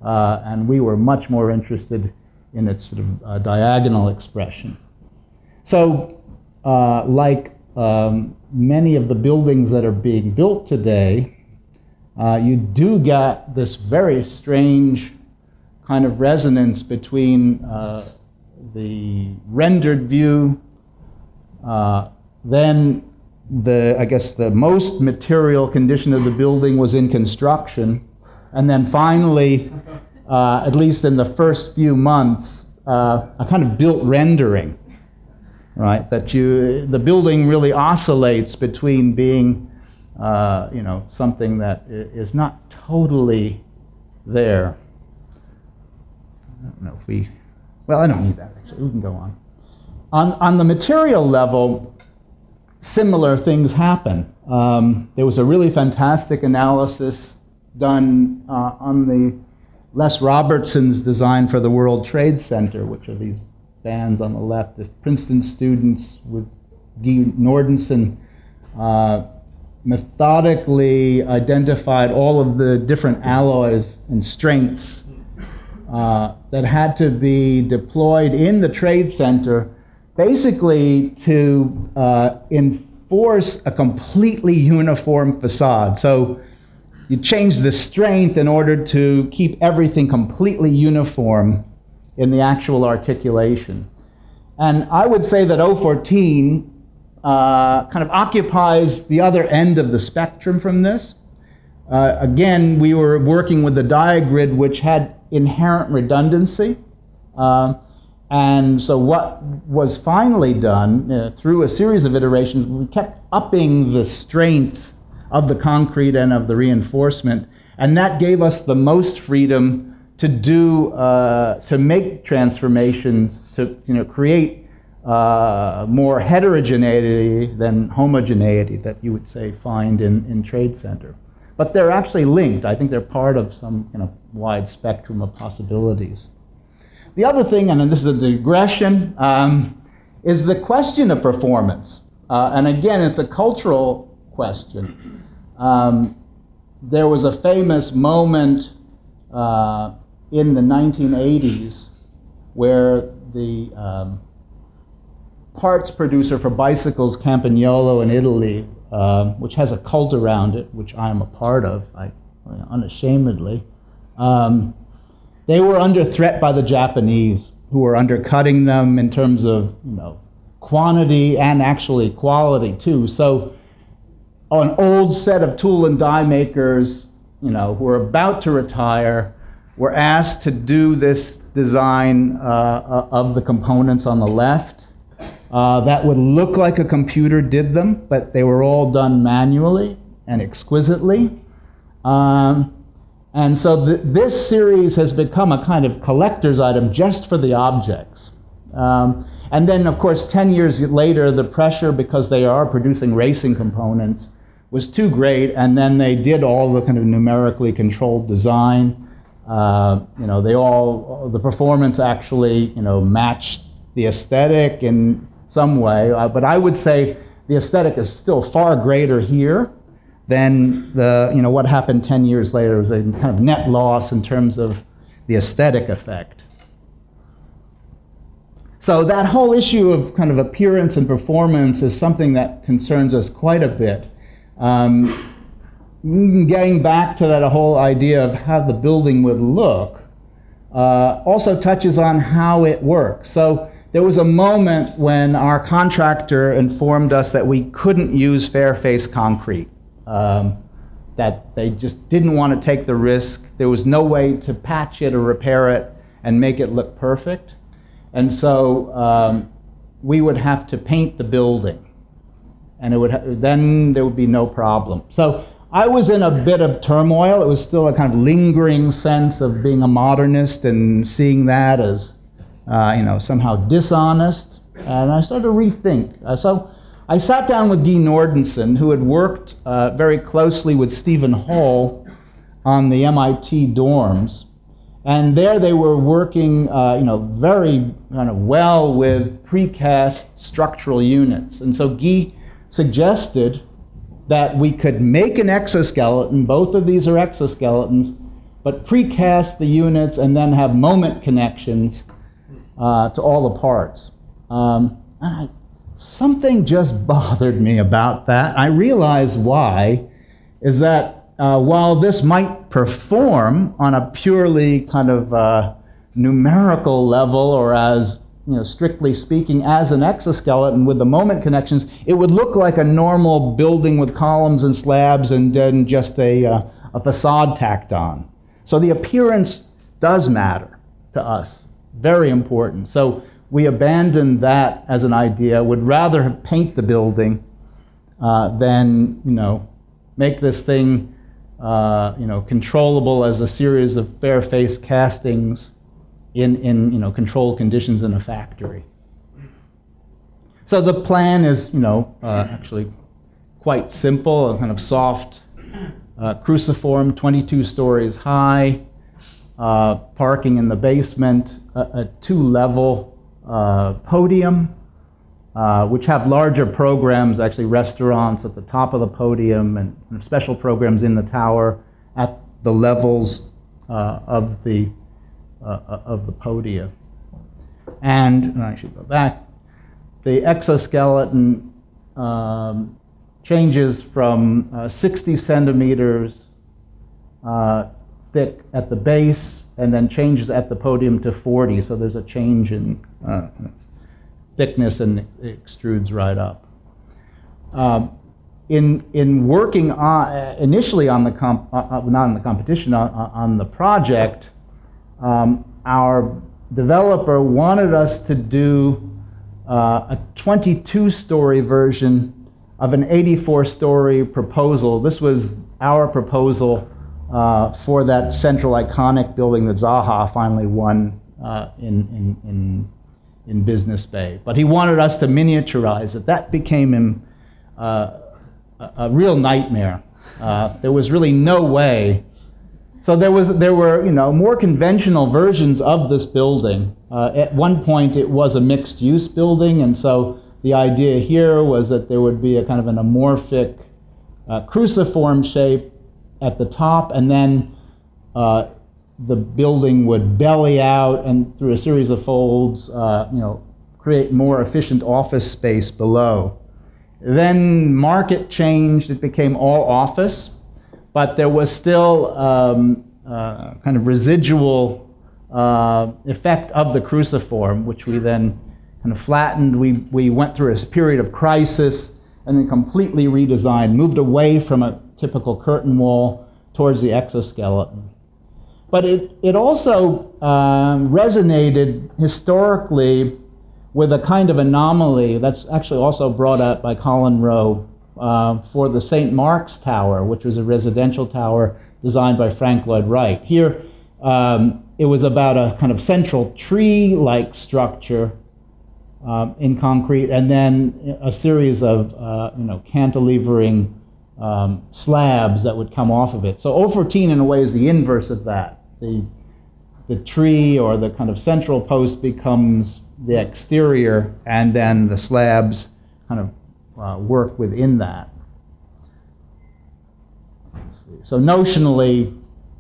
Uh, and we were much more interested in its sort of uh, diagonal expression. So, uh, like um, many of the buildings that are being built today, uh, you do get this very strange kind of resonance between uh, the rendered view, uh, then the, I guess the most material condition of the building was in construction. And then finally, uh, at least in the first few months, uh, a kind of built rendering, right? That you, the building really oscillates between being, uh, you know, something that is not totally there. I don't know if we, well, I don't need that actually, we can go on. On, on the material level, similar things happen. Um, there was a really fantastic analysis done uh, on the Les Robertson's design for the World Trade Center, which are these bands on the left. The Princeton students with Guy Nordenson uh, methodically identified all of the different alloys and strengths uh, that had to be deployed in the Trade Center, basically to uh, enforce a completely uniform facade. So, you change the strength in order to keep everything completely uniform in the actual articulation. And I would say that O fourteen uh, kind of occupies the other end of the spectrum from this. Uh, again, we were working with the diagrid, which had inherent redundancy. Um, and so what was finally done uh, through a series of iterations, we kept upping the strength of the concrete and of the reinforcement, and that gave us the most freedom to do, uh, to make transformations, to you know, create uh, more heterogeneity than homogeneity that you would say find in, in Trade Center. But they're actually linked. I think they're part of some you know, wide spectrum of possibilities. The other thing, and this is a digression, um, is the question of performance. Uh, and again, it's a cultural question. Um, there was a famous moment uh, in the nineteen eighties where the um, parts producer for bicycles, Campagnolo in Italy, uh, which has a cult around it, which I am a part of, I, unashamedly, um, they were under threat by the Japanese, who were undercutting them in terms of you know, quantity and actually quality too. So an old set of tool and die makers you know, who were about to retire were asked to do this design uh, of the components on the left. Uh, that would look like a computer did them, but they were all done manually and exquisitely. Um, And so th this series has become a kind of collector's item just for the objects. Um, and then, of course, ten years later, the pressure, because they are producing racing components, was too great. And then they did all the kind of numerically controlled design. Uh, you know, they all, the performance actually, you know, matched the aesthetic in some way. Uh, but I would say the aesthetic is still far greater here then the, you know, what happened ten years later was a kind of net loss in terms of the aesthetic effect. So that whole issue of kind of appearance and performance is something that concerns us quite a bit. Um, getting back to that whole idea of how the building would look uh, also touches on how it works. So there was a moment when our contractor informed us that we couldn't use fairface concrete. Um, that they just didn't want to take the risk. There was no way to patch it or repair it and make it look perfect. And so um, we would have to paint the building. And it would ha then there would be no problem. So I was in a bit of turmoil. It was still a kind of lingering sense of being a modernist and seeing that as uh, you know, somehow dishonest. And I started to rethink. Uh, so, I sat down with Guy Nordenson, who had worked uh, very closely with Stephen Hall on the M I T dorms. And there they were working uh, you know, very kind of well with precast structural units. And so Guy suggested that we could make an exoskeleton, both of these are exoskeletons, but precast the units and then have moment connections uh, to all the parts. Um, I, Something just bothered me about that. I realized why, is that uh, while this might perform on a purely kind of uh, numerical level, or as, you know, strictly speaking, as an exoskeleton with the moment connections, it would look like a normal building with columns and slabs and then just a, uh, a facade tacked on. So the appearance does matter to us, very important. So we abandoned that as an idea, would rather paint the building uh, than you know, make this thing uh, you know, controllable as a series of bare-face castings in, in you know, controlled conditions in a factory. So the plan is you know, uh, actually quite simple, a kind of soft uh, cruciform, twenty-two stories high, uh, parking in the basement, a, a two-level Uh, podium, uh, which have larger programs, actually restaurants at the top of the podium and, and special programs in the tower at the levels uh, of the uh, of the podium. And, and I should go back. The exoskeleton um, changes from uh, sixty centimeters uh, thick at the base, and then changes at the podium to forty, so there's a change in uh, thickness and it extrudes right up. Um, in, in working on, initially on the, comp, uh, not on the competition, on, on the project, um, our developer wanted us to do uh, a twenty-two story version of an eighty-four story proposal. This was our proposal uh, for that central iconic building that Zaha finally won uh, in, in, in, in Business Bay. But he wanted us to miniaturize it. That became him uh, a, a real nightmare. Uh, there was really no way. So there was, there were, you know, more conventional versions of this building. Uh, at one point, it was a mixed-use building, and so the idea here was that there would be a kind of an amorphic, uh, cruciform shape at the top, and then uh, the building would belly out and through a series of folds, uh, you know, create more efficient office space below. Then market changed; it became all office. But there was still um, uh, kind of residual uh, effect of the cruciform, which we then kind of flattened. We, we went through a period of crisis and then completely redesigned, moved away from a typical curtain wall towards the exoskeleton. But it, it also uh, resonated historically with a kind of anomaly that's actually also brought up by Colin Rowe. Uh, for the Saint Mark's Tower, which was a residential tower designed by Frank Lloyd Wright. Here, um, it was about a kind of central tree-like structure um, in concrete, and then a series of uh, you know, cantilevering um, slabs that would come off of it. So O fourteen, in a way, is the inverse of that. The, the tree or the kind of central post becomes the exterior, and then the slabs kind of Uh, work within that. So notionally,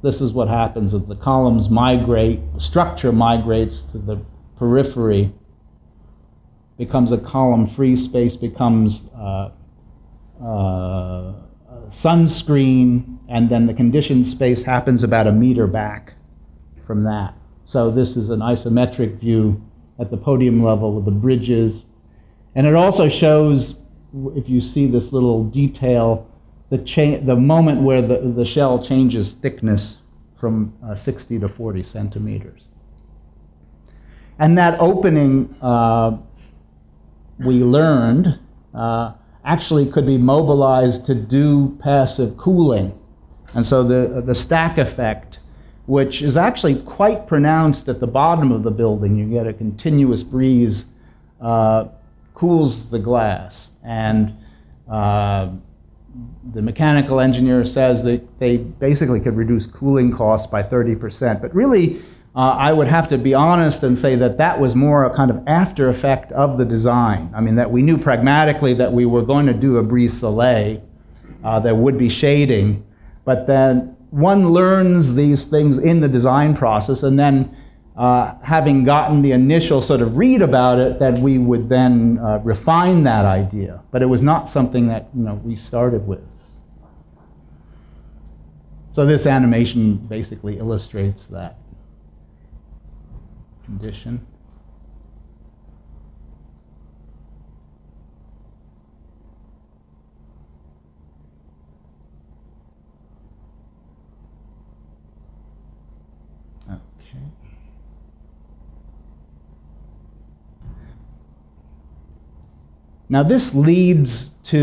this is what happens as the columns migrate, the structure migrates to the periphery, becomes a column-free space, becomes uh, uh, a sunscreen, and then the conditioned space happens about a meter back from that. So this is an isometric view at the podium level with the bridges. And it also shows, if you see this little detail, the, cha the moment where the, the shell changes thickness from uh, sixty to forty centimeters. And that opening, uh, we learned, uh, actually could be mobilized to do passive cooling. And so the, the stack effect, which is actually quite pronounced at the bottom of the building, you get a continuous breeze, uh, cools the glass. And uh, the mechanical engineer says that they basically could reduce cooling costs by thirty percent. But really, uh, I would have to be honest and say that that was more a kind of after effect of the design. I mean, that we knew pragmatically that we were going to do a brise-soleil, uh, there would be shading. But then one learns these things in the design process, and then Uh, having gotten the initial sort of read about it, that we would then uh, refine that idea. But it was not something that, you know, we started with. So this animation basically illustrates that condition. Now this leads to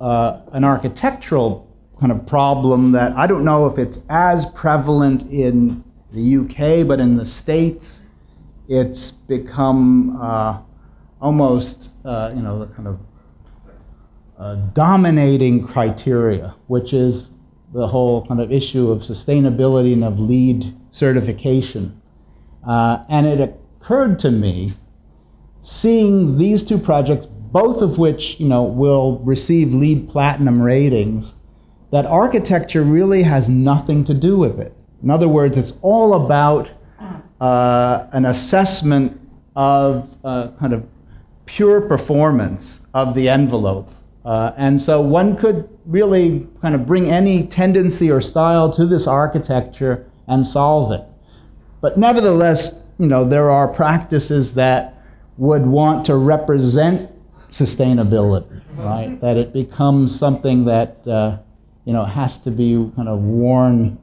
uh, an architectural kind of problem that I don't know if it's as prevalent in the U K, but in the States, it's become uh, almost uh, you know, the kind of uh, dominating criteria, which is the whole kind of issue of sustainability and of LEED certification. Uh, and it occurred to me, seeing these two projects, both of which, you know, will receive LEED Platinum ratings, that architecture really has nothing to do with it. In other words, it's all about uh, an assessment of uh, kind of pure performance of the envelope. Uh, and so one could really kind of bring any tendency or style to this architecture and solve it. But nevertheless, you know, there are practices that would want to represent sustainability, right? That it becomes something that, uh, you know, has to be kind of worn,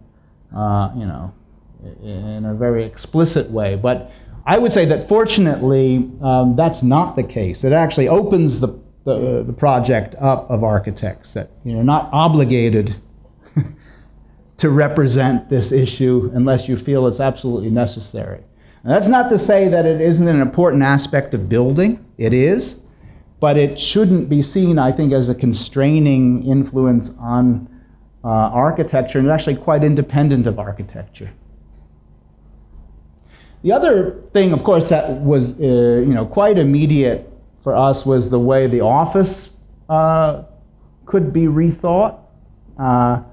uh, you know, in a very explicit way. But I would say that fortunately, um, that's not the case. It actually opens the, the, the project up of architects that, you know, not obligated to represent this issue unless you feel it's absolutely necessary. And that's not to say that it isn't an important aspect of building. It is. But it shouldn't be seen, I think, as a constraining influence on uh, architecture, and it's actually quite independent of architecture. The other thing, of course, that was uh, you know, quite immediate for us was the way the office uh, could be rethought uh,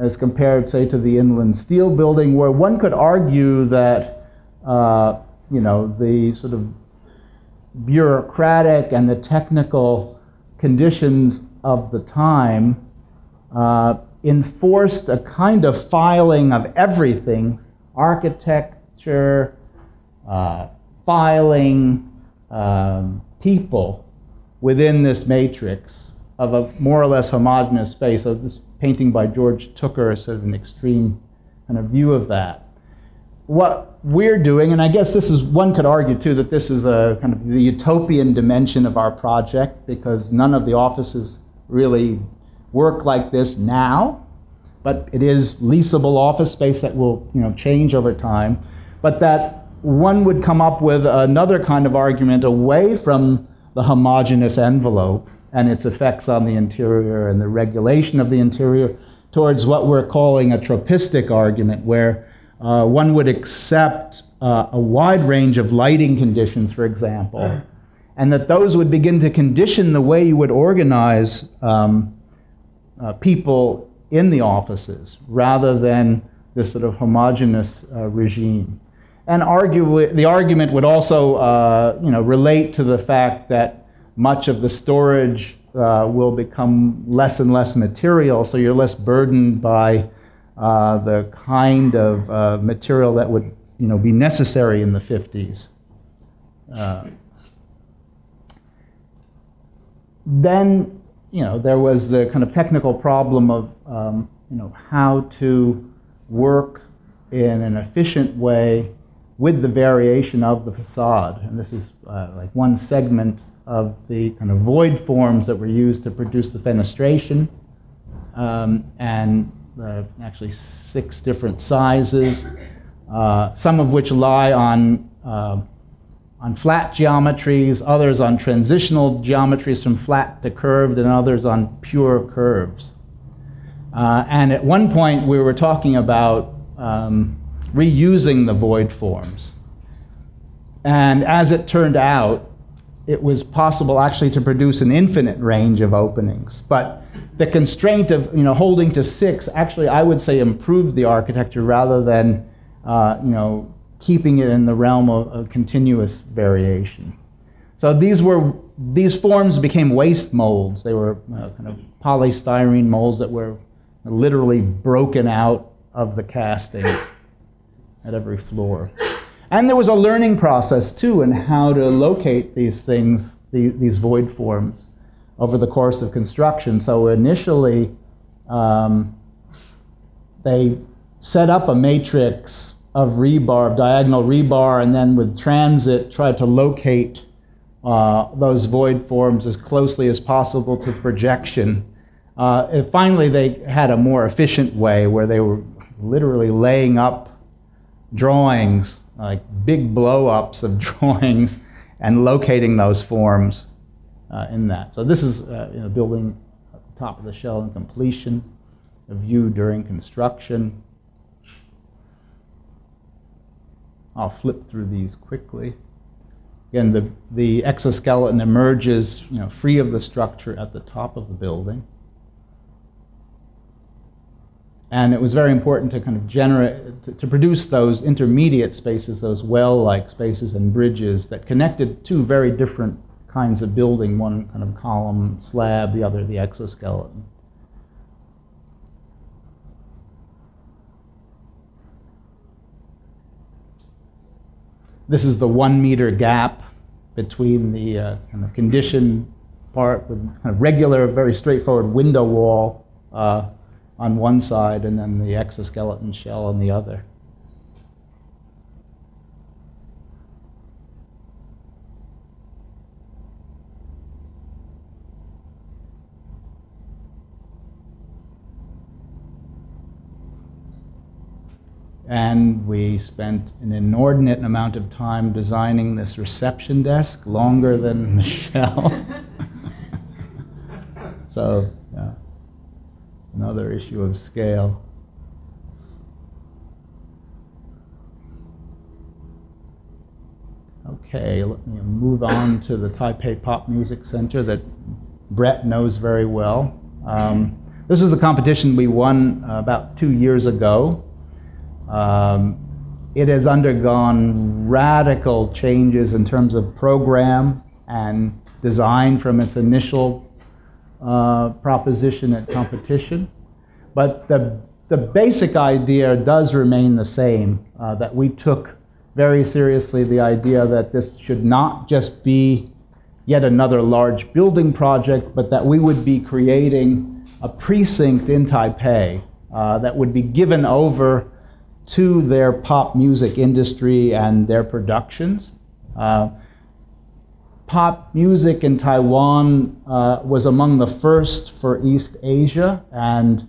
as compared, say, to the Inland Steel Building, where one could argue that uh, you know, the sort of bureaucratic and the technical conditions of the time uh, enforced a kind of filing of everything, architecture, uh, filing, um, people, within this matrix of a more or less homogeneous space. So this painting by George Tooker is sort of an extreme kind of view of that. What we're doing, and I guess this is, one could argue too, that this is a kind of the utopian dimension of our project, because none of the offices really work like this now, but it is leasable office space that will, you know, change over time. But that one would come up with another kind of argument away from the homogeneous envelope and its effects on the interior and the regulation of the interior towards what we're calling a tropistic argument, where Uh, one would accept uh, a wide range of lighting conditions, for example, and that those would begin to condition the way you would organize um, uh, people in the offices, rather than this sort of homogeneous uh, regime. And arguably, the argument would also uh, you know, relate to the fact that much of the storage uh, will become less and less material, so you're less burdened by Uh, the kind of uh, material that would, you know, be necessary in the fifties. Uh, then, you know, there was the kind of technical problem of, um, you know, how to work in an efficient way with the variation of the facade. And this is uh, like one segment of the kind of void forms that were used to produce the fenestration, um, and Uh, actually six different sizes, uh, some of which lie on, uh, on flat geometries, others on transitional geometries from flat to curved, and others on pure curves. Uh, and at one point we were talking about um, reusing the void forms. And as it turned out, it was possible actually to produce an infinite range of openings. But the constraint of, you know, holding to six actually, I would say, improved the architecture rather than uh, you know, keeping it in the realm of, of continuous variation. So these were, these forms became waste molds. They were uh, kind of polystyrene molds that were literally broken out of the castings at every floor. And there was a learning process too in how to locate these things, the, these void forms, over the course of construction. So initially, um, they set up a matrix of rebar, of diagonal rebar, and then with transit tried to locate uh, those void forms as closely as possible to projection. Uh, and finally, they had a more efficient way where they were literally laying up drawings, like big blow-ups of drawings, and locating those forms Uh, in that. So this is uh, you know, building at the top of the shell in completion, a view during construction. I'll flip through these quickly. Again, the, the exoskeleton emerges, you know, free of the structure at the top of the building. And it was very important to kind of generate, to, to produce those intermediate spaces, those well-like spaces and bridges that connected two very different kinds of building, one kind of column slab, the other the exoskeleton. This is the one meter gap between the uh, kind of condition part with kind of regular, very straightforward window wall uh, on one side, and then the exoskeleton shell on the other. And we spent an inordinate amount of time designing this reception desk, longer than the shell. So, yeah, another issue of scale. Okay, let me move on to the Taipei Pop Music Center that Brett knows very well. Um, this was a competition we won uh, about two years ago. Um, it has undergone radical changes in terms of program and design from its initial uh, proposition at competition. But the, the basic idea does remain the same, uh, that we took very seriously the idea that this should not just be yet another large building project, but that we would be creating a precinct in Taipei uh, that would be given over to their pop music industry and their productions. Uh, pop music in Taiwan uh, was among the first for East Asia, and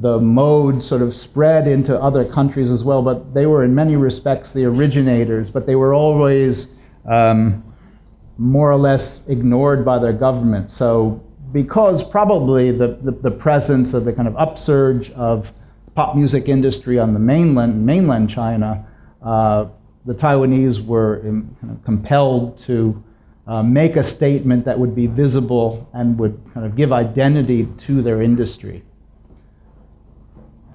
the mode sort of spread into other countries as well, but they were in many respects the originators, but they were always um, more or less ignored by their government. So because probably the, the, the presence of the kind of upsurge of pop music industry on the mainland, mainland China, uh, the Taiwanese were in, kind of compelled to uh, make a statement that would be visible and would kind of give identity to their industry.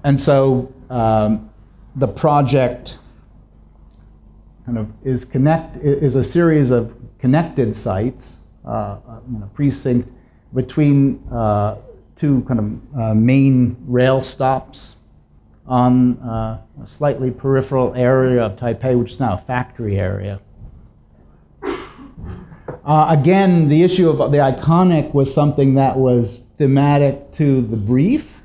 And so um, the project kind of is connect is a series of connected sites, uh, you know, precinct between uh, two kind of uh, main rail stops on uh, a slightly peripheral area of Taipei, which is now a factory area. Uh, again, the issue of the iconic was something that was thematic to the brief.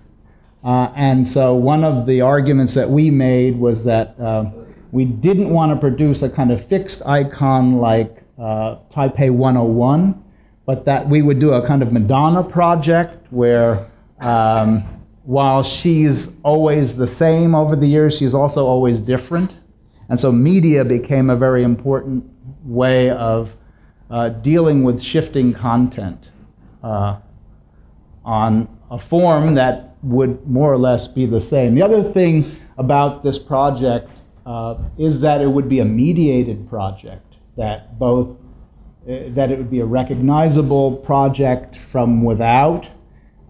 Uh, and so one of the arguments that we made was that uh, we didn't want to produce a kind of fixed icon like uh, Taipei one oh one, but that we would do a kind of Madonna project where um, while she's always the same over the years, she's also always different. And so media became a very important way of uh, dealing with shifting content uh, on a form that would more or less be the same. The other thing about this project uh, is that it would be a mediated project, that both, uh, that it would be a recognizable project from without,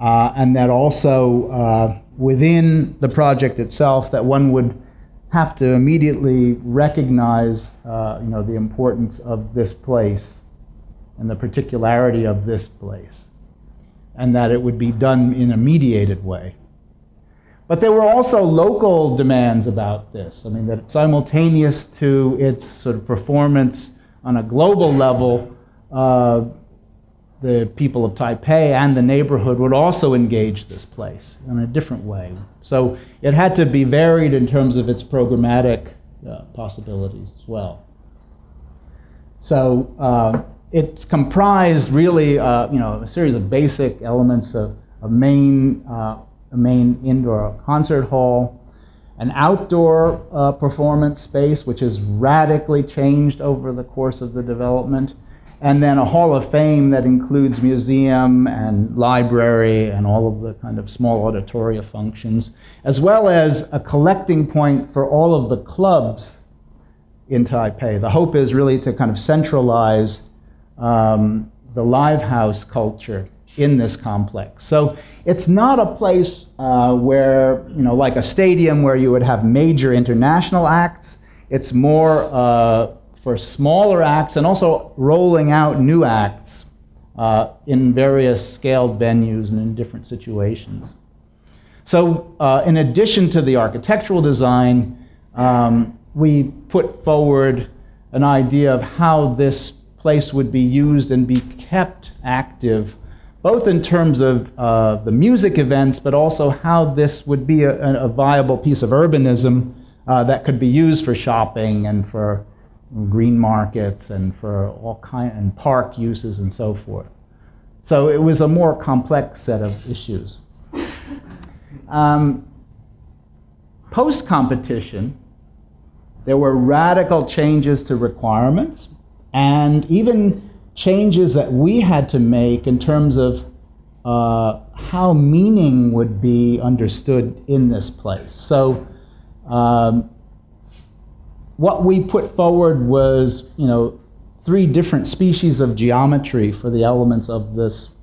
Uh, and that also uh, within the project itself, that one would have to immediately recognize uh, you know, the importance of this place and the particularity of this place, and that it would be done in a mediated way. But there were also local demands about this. I mean, that simultaneous to its sort of performance on a global level, uh, the people of Taipei and the neighborhood would also engage this place in a different way. So it had to be varied in terms of its programmatic uh, possibilities as well. So uh, it's comprised really uh, you know, a series of basic elements of a main, uh, a main indoor concert hall, an outdoor uh, performance space, which has radically changed over the course of the development, and then a Hall of Fame that includes museum and library and all of the kind of small auditoria functions, as well as a collecting point for all of the clubs in Taipei. The hope is really to kind of centralize um, the live house culture in this complex. So it's not a place uh, where, you know, like a stadium where you would have major international acts. It's more uh, for smaller acts and also rolling out new acts uh, in various scaled venues and in different situations. So uh, in addition to the architectural design, um, we put forward an idea of how this place would be used and be kept active, both in terms of uh, the music events, but also how this would be a, a viable piece of urbanism uh, that could be used for shopping and for green markets and for all kind and park uses and so forth. So it was a more complex set of issues. Um, Post-competition, there were radical changes to requirements and even changes that we had to make in terms of uh, how meaning would be understood in this place. So um, what we put forward was, you know, three different species of geometry for the elements of this,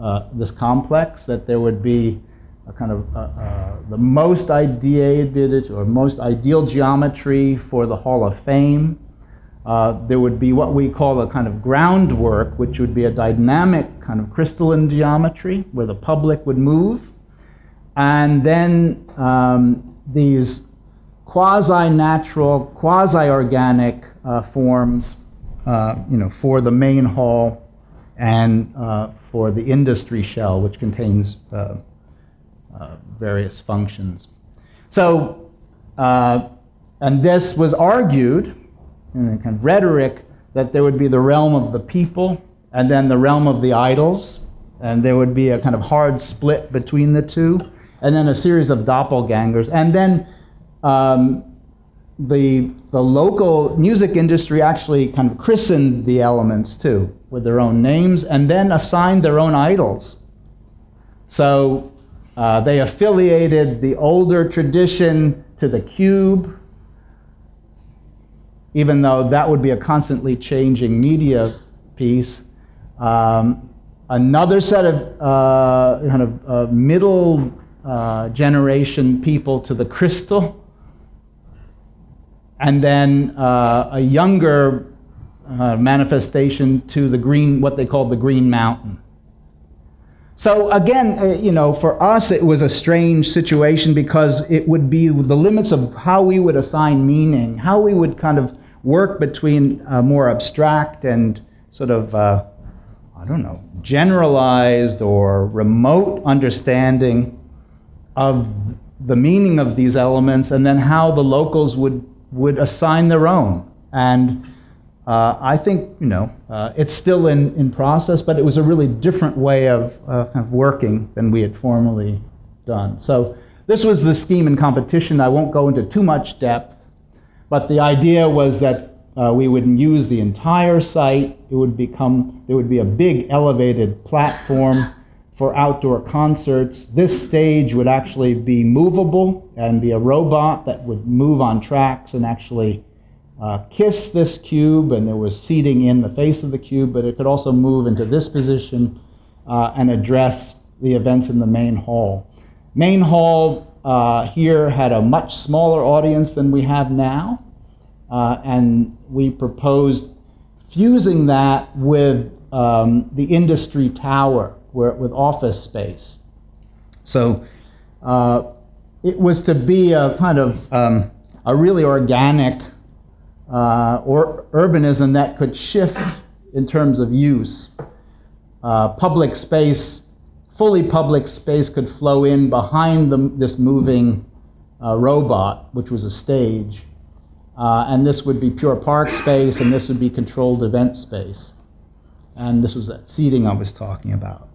uh, this complex, that there would be a kind of uh, uh, the most ideated or most ideal geometry for the Hall of Fame. Uh, there would be what we call a kind of groundwork, which would be a dynamic kind of crystalline geometry where the public would move. And then um, these quasi-natural, quasi-organic uh, forms uh, you know, for the main hall and uh, for the industry shell, which contains uh, Uh, various functions. So, uh, and this was argued in the kind of rhetoric that there would be the realm of the people and then the realm of the idols, and there would be a kind of hard split between the two, and then a series of doppelgangers, and then um, the, the local music industry actually kind of christened the elements too with their own names and then assigned their own idols. So Uh, they affiliated the older tradition to the cube, even though that would be a constantly changing media piece. Um, another set of uh, kind of uh, middle uh, generation people to the crystal, and then uh, a younger uh, manifestation to the green, what they called the Green Mountain. So again, you know, for us it was a strange situation because it would be the limits of how we would assign meaning, how we would kind of work between uh, more abstract and sort of, uh, I don't know, generalized or remote understanding of the meaning of these elements, and then how the locals would, would assign their own. And Uh, I think, you know, uh, it's still in, in process, but it was a really different way of, uh, kind of working than we had formerly done. So this was the scheme in competition. I won't go into too much depth, but the idea was that uh, we would use the entire site. It would become, there would be a big elevated platform for outdoor concerts. This stage would actually be movable and be a robot that would move on tracks and actually Uh, kiss this cube, and there was seating in the face of the cube, but it could also move into this position uh, and address the events in the main hall. Main hall uh, here had a much smaller audience than we have now, uh, and we proposed fusing that with um, the industry tower, where, with office space. So uh, it was to be a kind of um, a really organic Uh, or urbanism that could shift in terms of use. Uh, public space, fully public space, could flow in behind the, this moving uh, robot, which was a stage. Uh, and this would be pure park space, and this would be controlled event space. And this was that seating I was talking about.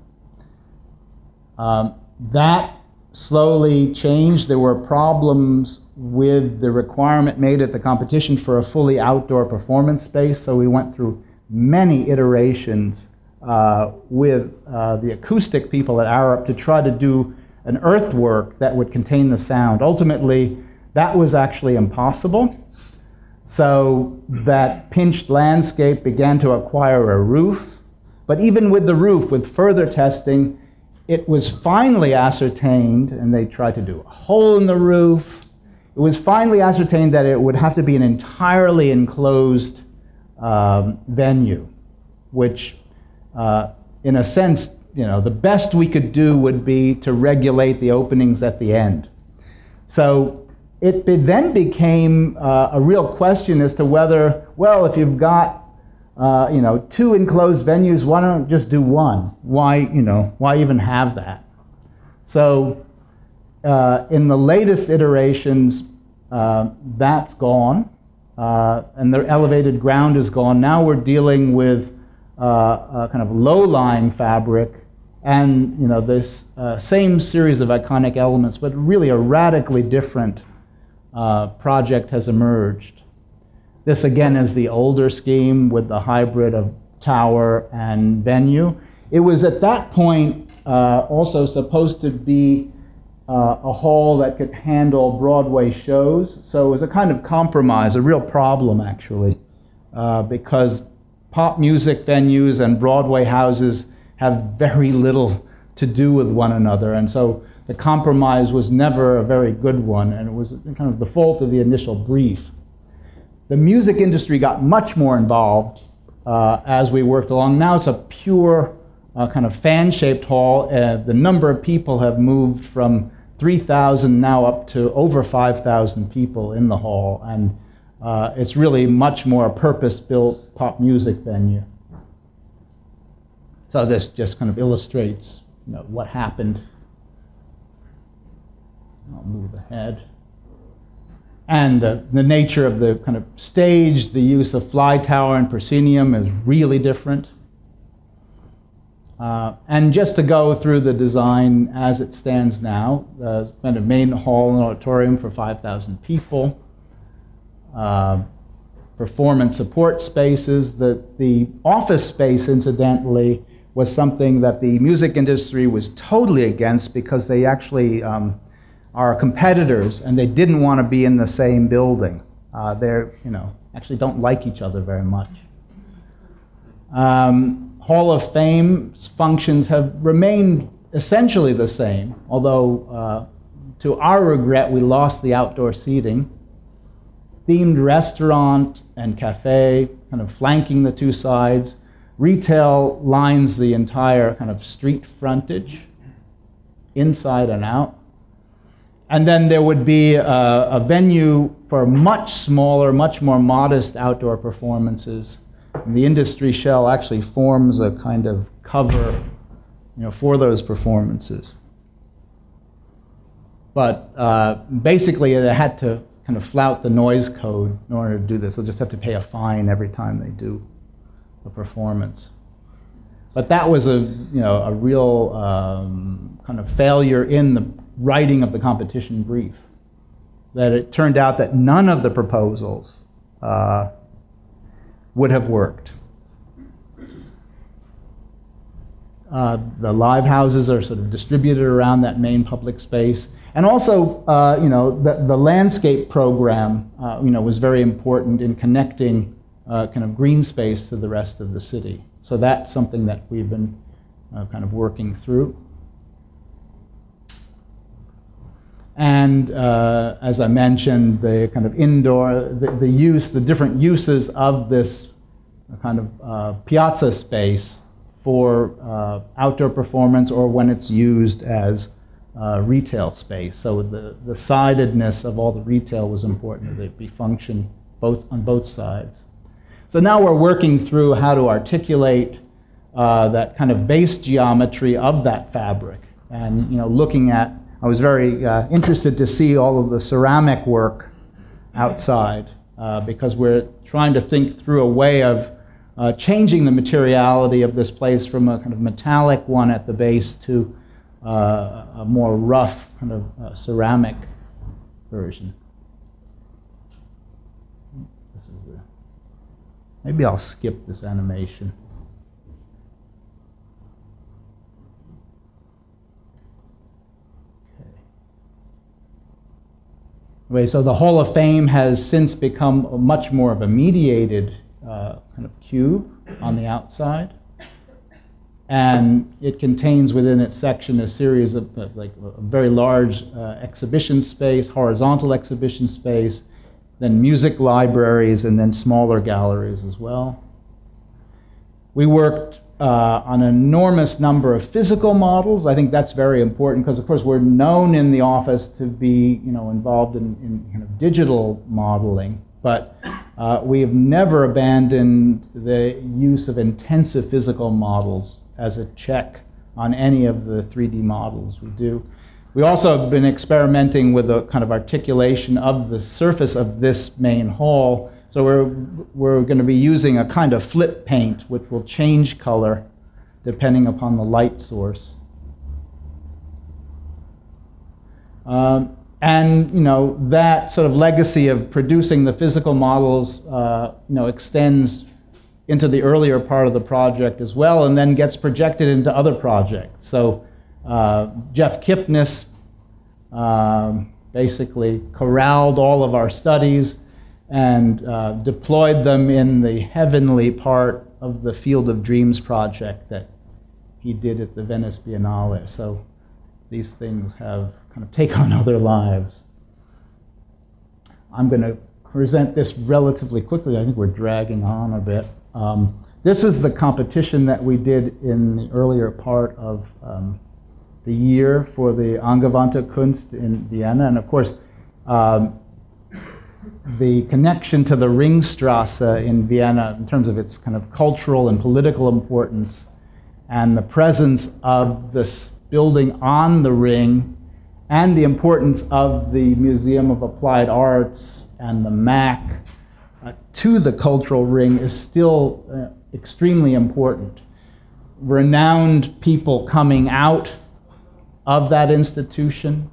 Um, that slowly changed. There were problems with the requirement made at the competition for a fully outdoor performance space, so we went through many iterations uh, with uh, the acoustic people at Arup to try to do an earthwork that would contain the sound. Ultimately, that was actually impossible, so that pinched landscape began to acquire a roof. But even with the roof, with further testing, it was finally ascertained, and they tried to do a hole in the roof, it was finally ascertained that it would have to be an entirely enclosed um, venue, which uh, in a sense, you know, the best we could do would be to regulate the openings at the end. So it be then became uh, a real question as to whether, well, if you've got Uh, you know, two enclosed venues, why don't just do one? Why, you know, why even have that? So uh, in the latest iterations, uh, that's gone, uh, and the elevated ground is gone. Now we're dealing with uh, a kind of low-lying fabric and, you know, this uh, same series of iconic elements, but really a radically different uh, project has emerged. This again is the older scheme with the hybrid of tower and venue. It was at that point uh, also supposed to be uh, a hall that could handle Broadway shows. So it was a kind of compromise, a real problem actually, uh, because pop music venues and Broadway houses have very little to do with one another. And so the compromise was never a very good one, and it was kind of the fault of the initial brief. The music industry got much more involved uh, as we worked along. Now it's a pure uh, kind of fan-shaped hall. Uh, the number of people have moved from three thousand now up to over five thousand people in the hall, and uh, it's really much more a purpose-built pop music venue. So this just kind of illustrates, you know, what happened. I'll move ahead. And the, the nature of the kind of stage, the use of fly tower and proscenium is really different. Uh, and just to go through the design as it stands now, uh, kind of main hall and auditorium for five thousand people, uh, performance support spaces. The, the office space, incidentally, was something that the music industry was totally against, because they actually um, are competitors, and they didn't want to be in the same building. Uh, they're, you know, actually don't like each other very much. Um, Hall of Fame functions have remained essentially the same, although uh, to our regret, we lost the outdoor seating. Themed restaurant and cafe kind of flanking the two sides. Retail lines the entire kind of street frontage, inside and out. And then there would be a, a venue for much smaller, much more modest outdoor performances. And the industry shell actually forms a kind of cover, you know, for those performances. But uh, basically, they had to kind of flout the noise code in order to do this. They'll just have to pay a fine every time they do a performance. But that was a, you know, a real um, kind of failure in the writing of the competition brief, that it turned out that none of the proposals uh, would have worked. Uh, the live houses are sort of distributed around that main public space, and also, uh, you know, the, the landscape program, uh, you know, was very important in connecting uh, kind of green space to the rest of the city. So that's something that we've been uh, kind of working through. And uh, as I mentioned, the kind of indoor, the, the use, the different uses of this kind of uh, piazza space for uh, outdoor performance, or when it's used as uh, retail space. So the, the sidedness of all the retail was important, that it be function both, on both sides. So now we're working through how to articulate uh, that kind of base geometry of that fabric, and, you know, looking at, I was very uh, interested to see all of the ceramic work outside, uh, because we're trying to think through a way of uh, changing the materiality of this place from a kind of metallic one at the base to uh, a more rough kind of uh, ceramic version. This is the, maybe I'll skip this animation. So the Hall of Fame has since become much more of a mediated uh, kind of cube on the outside, and it contains within its section a series of uh, like a very large uh, exhibition space, horizontal exhibition space, then music libraries, and then smaller galleries as well. We worked Uh, on an enormous number of physical models. I think that's very important because, of course, we're known in the office to be, you know, involved in, in kind of digital modeling, but uh, we have never abandoned the use of intensive physical models as a check on any of the three D models we do. We also have been experimenting with a kind of articulation of the surface of this main hall. So we're, we're going to be using a kind of flip paint, which will change color depending upon the light source. Um, And you know, that sort of legacy of producing the physical models uh, you know, extends into the earlier part of the project as well, and then gets projected into other projects. So uh, Jeff Kipnis um, basically corralled all of our studies and uh, deployed them in the heavenly part of the Field of Dreams project that he did at the Venice Biennale. So these things have kind of take on other lives. I'm going to present this relatively quickly. I think we're dragging on a bit. Um, this is the competition that we did in the earlier part of um, the year for the Angewandte Kunst in Vienna. And of course, um, the connection to the Ringstrasse in Vienna in terms of its kind of cultural and political importance, and the presence of this building on the Ring, and the importance of the Museum of Applied Arts and the M A C uh, to the cultural Ring is still uh, extremely important. Renowned people coming out of that institution,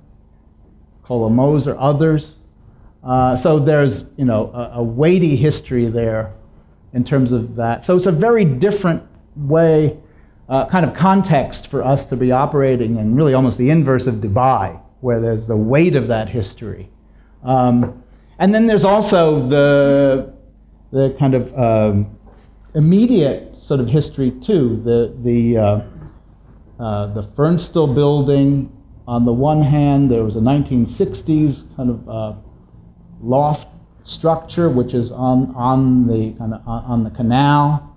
Kolomos or others. Uh, so there's, you know, a, a weighty history there in terms of that. So it's a very different way, uh, kind of context for us to be operating, and really almost the inverse of Dubai, where there's the weight of that history. Um, and then there's also the, the kind of um, immediate sort of history too, the, the, uh, uh, the Fernstel building. On the one hand, there was a nineteen sixties kind of uh, loft structure, which is on, on, the, kind of on the canal.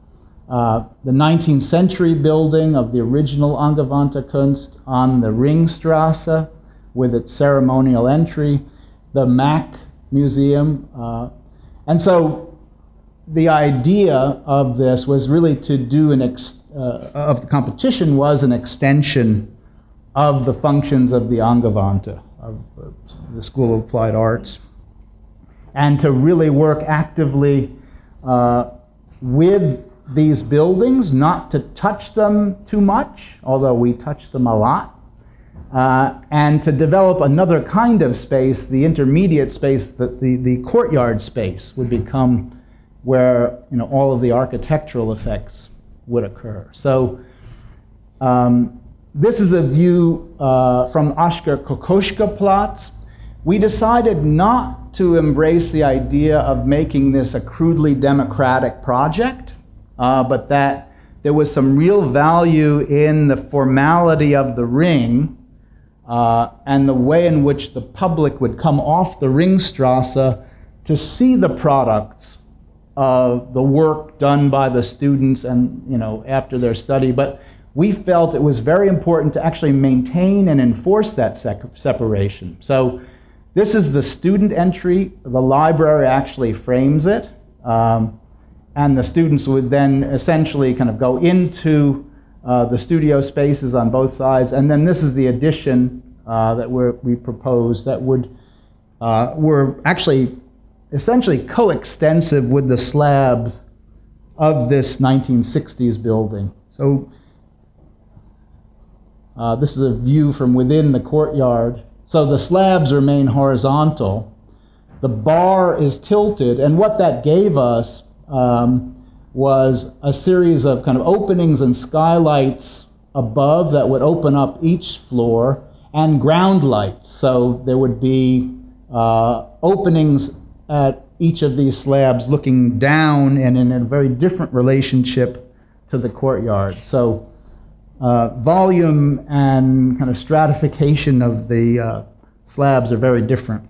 Uh, the nineteenth century building of the original Angewandte Kunst on the Ringstrasse with its ceremonial entry, the M A C Museum. Uh, and so the idea of this was really to do an, ex uh, of the competition was an extension of the functions of the Angewandte, of the School of Applied Arts, and to really work actively uh, with these buildings, not to touch them too much, although we touch them a lot, uh, and to develop another kind of space, the intermediate space, that the, the courtyard space would become, where you know, all of the architectural effects would occur. So um, this is a view uh, from Oskar Kokoschka Platz. We decided not to embrace the idea of making this a crudely democratic project, Uh, but that there was some real value in the formality of the Ring uh, and the way in which the public would come off the Ringstrasse to see the products of the work done by the students and, you know, after their study. But we felt it was very important to actually maintain and enforce that separation. So this is the student entry. The library actually frames it. Um, And the students would then essentially kind of go into uh, the studio spaces on both sides. And then this is the addition uh, that we're, we proposed that would, uh, were actually essentially coextensive with the slabs of this nineteen sixties building. So uh, this is a view from within the courtyard. So the slabs remain horizontal. The bar is tilted, and what that gave us Um, was a series of kind of openings and skylights above that would open up each floor, and ground lights. So there would be uh, openings at each of these slabs looking down and in a very different relationship to the courtyard. So uh, volume and kind of stratification of the uh, slabs are very different.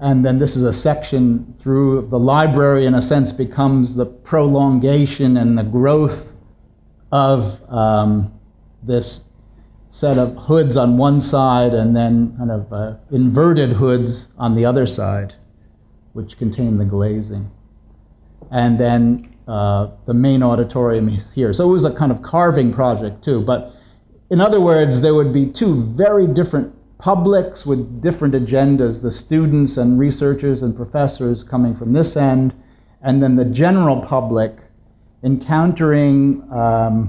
And then this is a section through the library, in a sense, becomes the prolongation and the growth of um, this set of hoods on one side and then kind of uh, inverted hoods on the other side, which contain the glazing. And then uh, the main auditorium is here. So it was a kind of carving project too. But in other words, there would be two very different publics with different agendas, the students and researchers and professors coming from this end, and then the general public encountering um,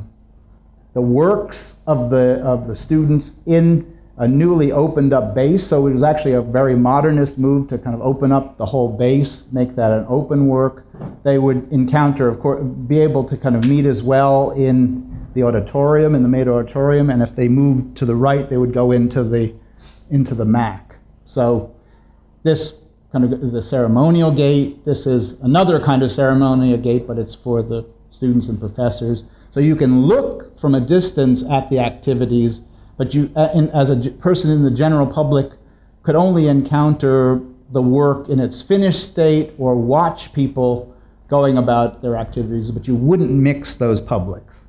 the works of the, of the students in a newly opened up base, so it was actually a very modernist move to kind of open up the whole base, make that an open work. They would encounter, of course, be able to kind of meet as well in the auditorium, in the Maid Auditorium, and if they moved to the right, they would go into the, into the M A C. So this kind of the ceremonial gate, this is another kind of ceremonial gate, but it's for the students and professors. So you can look from a distance at the activities, but you, as a person in the general public, could only encounter the work in its finished state or watch people going about their activities, but you wouldn't mix those publics.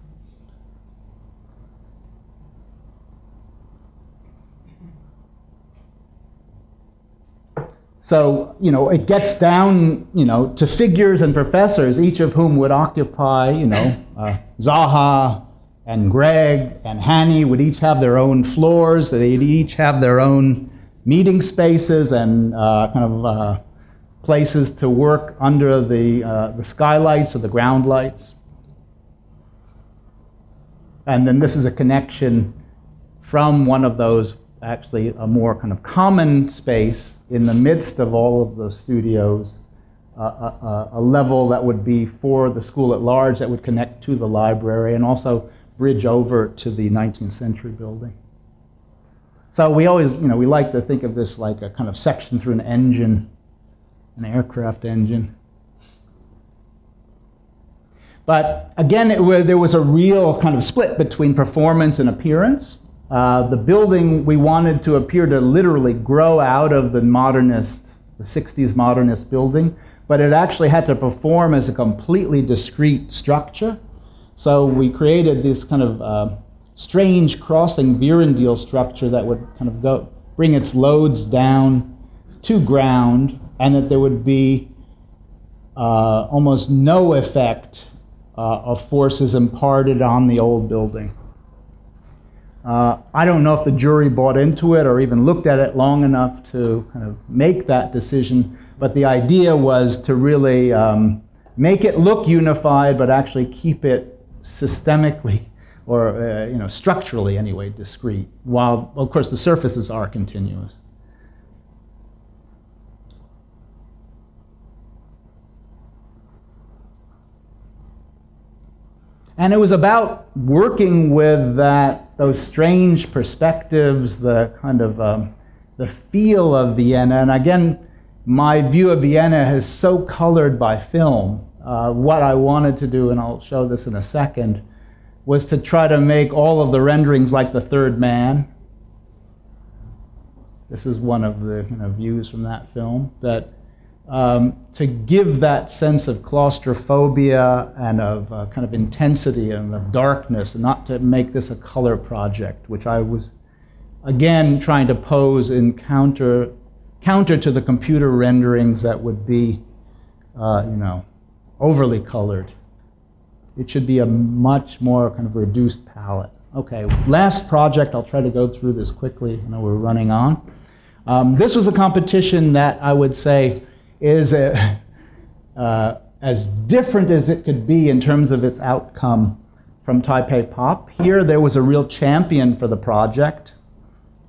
So, you know, it gets down, you know, to figures and professors, each of whom would occupy, you know, uh, Zaha and Greg and Hani would each have their own floors. They'd each have their own meeting spaces and uh, kind of uh, places to work under the, uh, the skylights or the ground lights. And then this is a connection from one of those, actually a more kind of common space in the midst of all of the studios, uh, a, a level that would be for the school at large that would connect to the library and also bridge over to the nineteenth century building. So we always, you know, we like to think of this like a kind of section through an engine, an aircraft engine. But again, it, where there was a real kind of split between performance and appearance. Uh, the building, we wanted to appear to literally grow out of the modernist, the sixties modernist building, but it actually had to perform as a completely discrete structure. So we created this kind of uh, strange crossing Virendeel structure that would kind of go, bring its loads down to ground, and that there would be uh, almost no effect uh, of forces imparted on the old building. Uh, I don't know if the jury bought into it or even looked at it long enough to kind of make that decision, but the idea was to really um, make it look unified, but actually keep it systemically or uh, you know, structurally anyway discrete, while of course the surfaces are continuous. And it was about working with that, those strange perspectives, the kind of um, the feel of Vienna. And again, my view of Vienna is so colored by film. Uh, what I wanted to do, and I'll show this in a second, was to try to make all of the renderings like The Third Man. This is one of the you know, views from that film, that Um, to give that sense of claustrophobia and of uh, kind of intensity and of darkness, and not to make this a color project, which I was, again, trying to pose in counter, counter to the computer renderings that would be, uh, you know, overly colored. It should be a much more kind of reduced palette. Okay, last project, I'll try to go through this quickly. I know we're running on. Um, this was a competition that I would say is a, uh, as different as it could be in terms of its outcome from Taipei Pop. Here there was a real champion for the project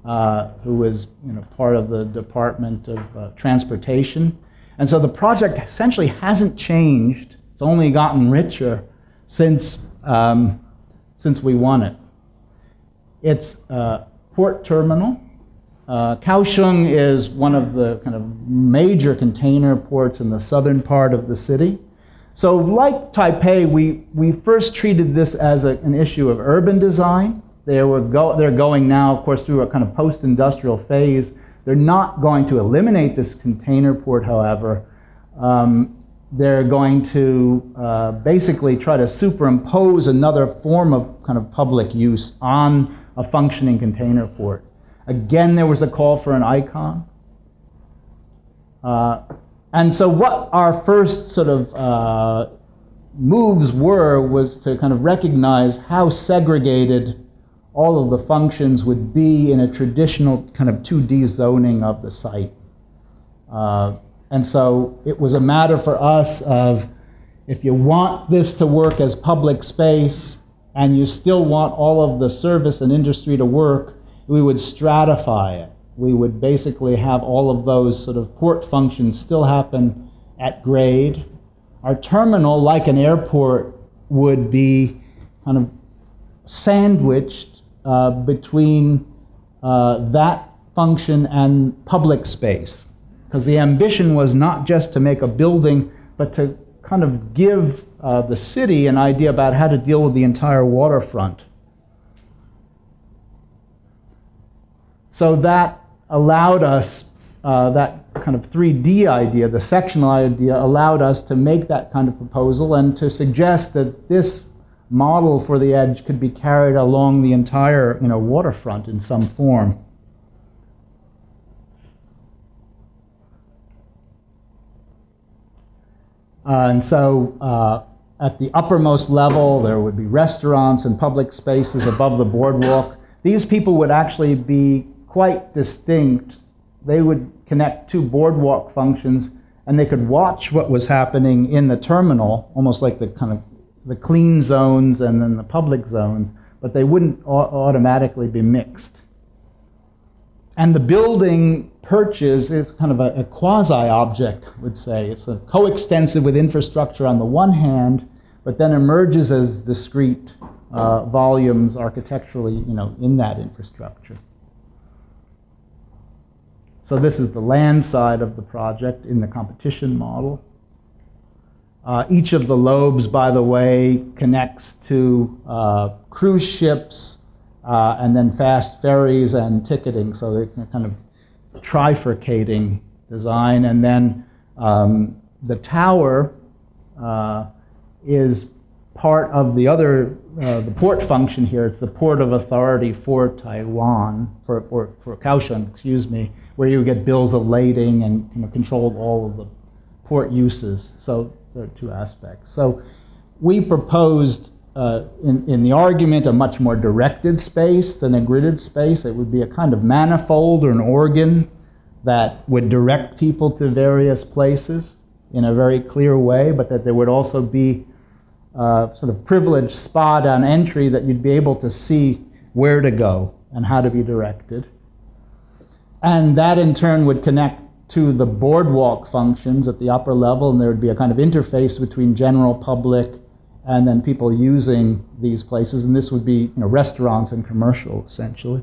uh, who was you know, part of the Department of uh, Transportation. And so the project essentially hasn't changed. It's only gotten richer since, um, since we won it. It's uh, Port Terminal. Uh, Kaohsiung is one of the kind of major container ports in the southern part of the city. So like Taipei, we, we first treated this as a, an issue of urban design. They were go, they're going now, of course, through a kind of post-industrial phase. They're not going to eliminate this container port, however. Um, they're going to uh, basically try to superimpose another form of kind of public use on a functioning container port. Again, there was a call for an icon. Uh, and so what our first sort of uh, moves were was to kind of recognize how segregated all of the functions would be in a traditional kind of two D zoning of the site. Uh, and so it was a matter for us of, if you want this to work as public space and you still want all of the service and industry to work, we would stratify it. We would basically have all of those sort of port functions still happen at grade. Our terminal, like an airport, would be kind of sandwiched uh, between uh, that function and public space, because the ambition was not just to make a building, but to kind of give uh, the city an idea about how to deal with the entire waterfront. So that allowed us, uh, that kind of three D idea, the sectional idea, allowed us to make that kind of proposal and to suggest that this model for the edge could be carried along the entire, you know, waterfront in some form. Uh, and so uh, at the uppermost level, there would be restaurants and public spaces above the boardwalk. These people would actually be quite distinct. They would connect two boardwalk functions, and they could watch what was happening in the terminal, almost like the kind of the clean zones and then the public zones, but they wouldn't au automatically be mixed. And the building purchase is kind of a, a quasi-object, I would say. It's a coextensive with infrastructure on the one hand, but then emerges as discrete uh, volumes architecturally, you know, in that infrastructure. So this is the land side of the project in the competition model. Uh, each of the lobes, by the way, connects to uh, cruise ships, Uh, and then fast ferries and ticketing, so they're kind of trifurcating design. And then um, the tower uh, is part of the other, uh, the port function here. It's the port of authority for Taiwan, for, for, for Kaohsiung, excuse me, where you get bills of lading and, you know, control of all of the port uses. So there are two aspects. So we proposed Uh, in, in the argument, a much more directed space than a gridded space. It would be a kind of manifold or an organ that would direct people to various places in a very clear way, but that there would also be uh, sort of privileged spot on entry that you'd be able to see where to go and how to be directed. And that in turn would connect to the boardwalk functions at the upper level, and there would be a kind of interface between general public and then people using these places, and this would be, you know, restaurants and commercial, essentially.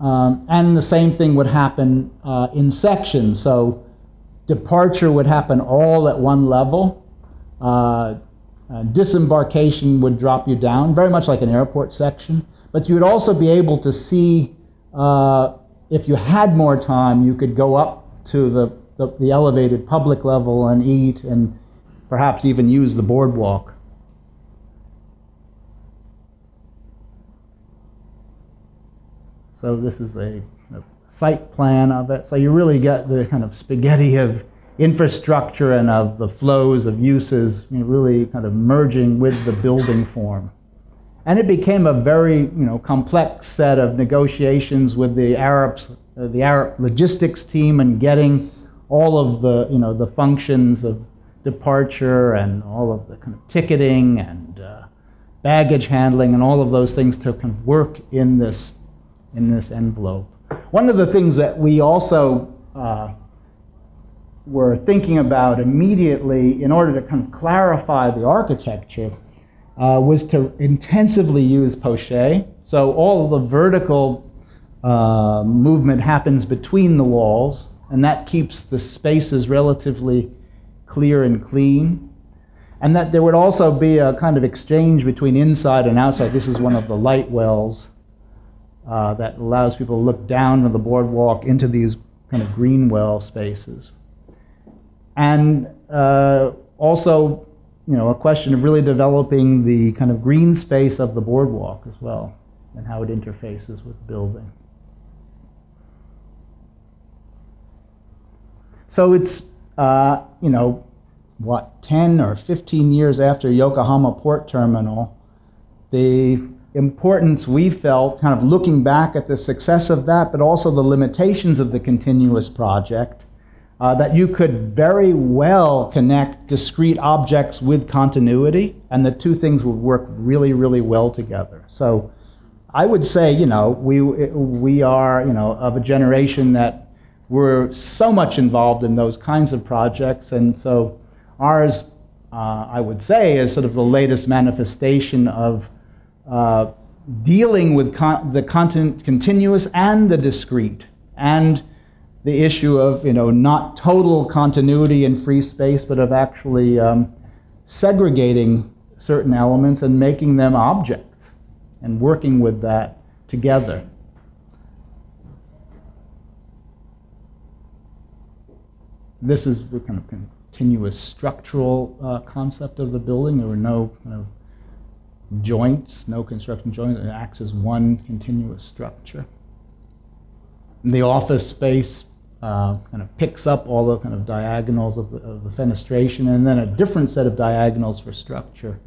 Um, and the same thing would happen uh, in sections, so departure would happen all at one level. Uh, uh, disembarkation would drop you down, very much like an airport section, but you would also be able to see, uh, if you had more time, you could go up to the, the, the elevated public level and eat and perhaps even use the boardwalk. So this is a, a site plan of it. So you really get the kind of spaghetti of infrastructure and of the flows of uses, you know, really kind of merging with the building form. And it became a very, you know, complex set of negotiations with the Arups, uh, the Arup logistics team, and getting all of the, you know, the functions of departure and all of the kind of ticketing and uh, baggage handling and all of those things to kind of work in this, in this envelope. One of the things that we also uh, were thinking about immediately in order to kind of clarify the architecture uh, was to intensively use pochet. So all of the vertical uh, movement happens between the walls, and that keeps the spaces relatively clear and clean, and that there would also be a kind of exchange between inside and outside. This is one of the light wells uh, that allows people to look down to the boardwalk into these kind of green well spaces. And uh, also, you know, a question of really developing the kind of green space of the boardwalk as well, and how it interfaces with building. So it's Uh, you know, what, ten or fifteen years after Yokohama Port Terminal, the importance we felt, kind of looking back at the success of that, but also the limitations of the continuous project, uh, that you could very well connect discrete objects with continuity, and the two things would work really, really well together. So I would say, you know, we, we are, you know, of a generation that we're so much involved in those kinds of projects, and so ours, uh, I would say, is sort of the latest manifestation of uh, dealing with con the content continuous and the discrete, and the issue of, you know, not total continuity in free space, but of actually um, segregating certain elements and making them objects, and working with that together. This is the kind of continuous structural uh, concept of the building. There were no kind of joints, no construction joints. It acts as one continuous structure. And the office space uh, kind of picks up all the kind of diagonals of the, of the fenestration, and then a different set of diagonals for structure.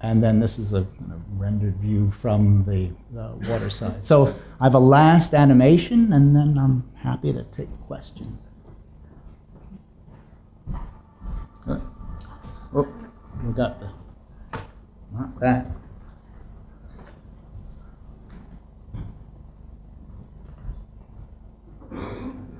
And then this is a kind of rendered view from the, the water side. So I have a last animation, and then I'm happy to take questions. Good. Oh, we got the, not that. Oh.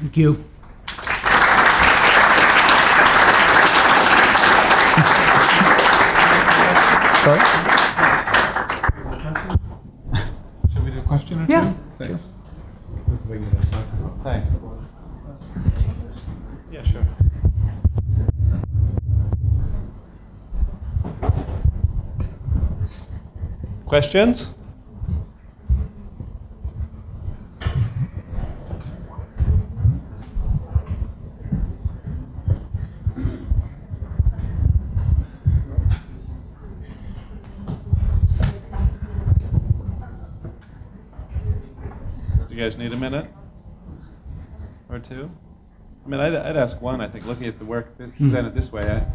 Thank you. Sorry? Should we do a question or two? Yeah. Thanks. Thanks. Yeah, sure. Questions? You guys need a minute or two? I mean, I'd, I'd ask one, I think, looking at the work that presented this way, I,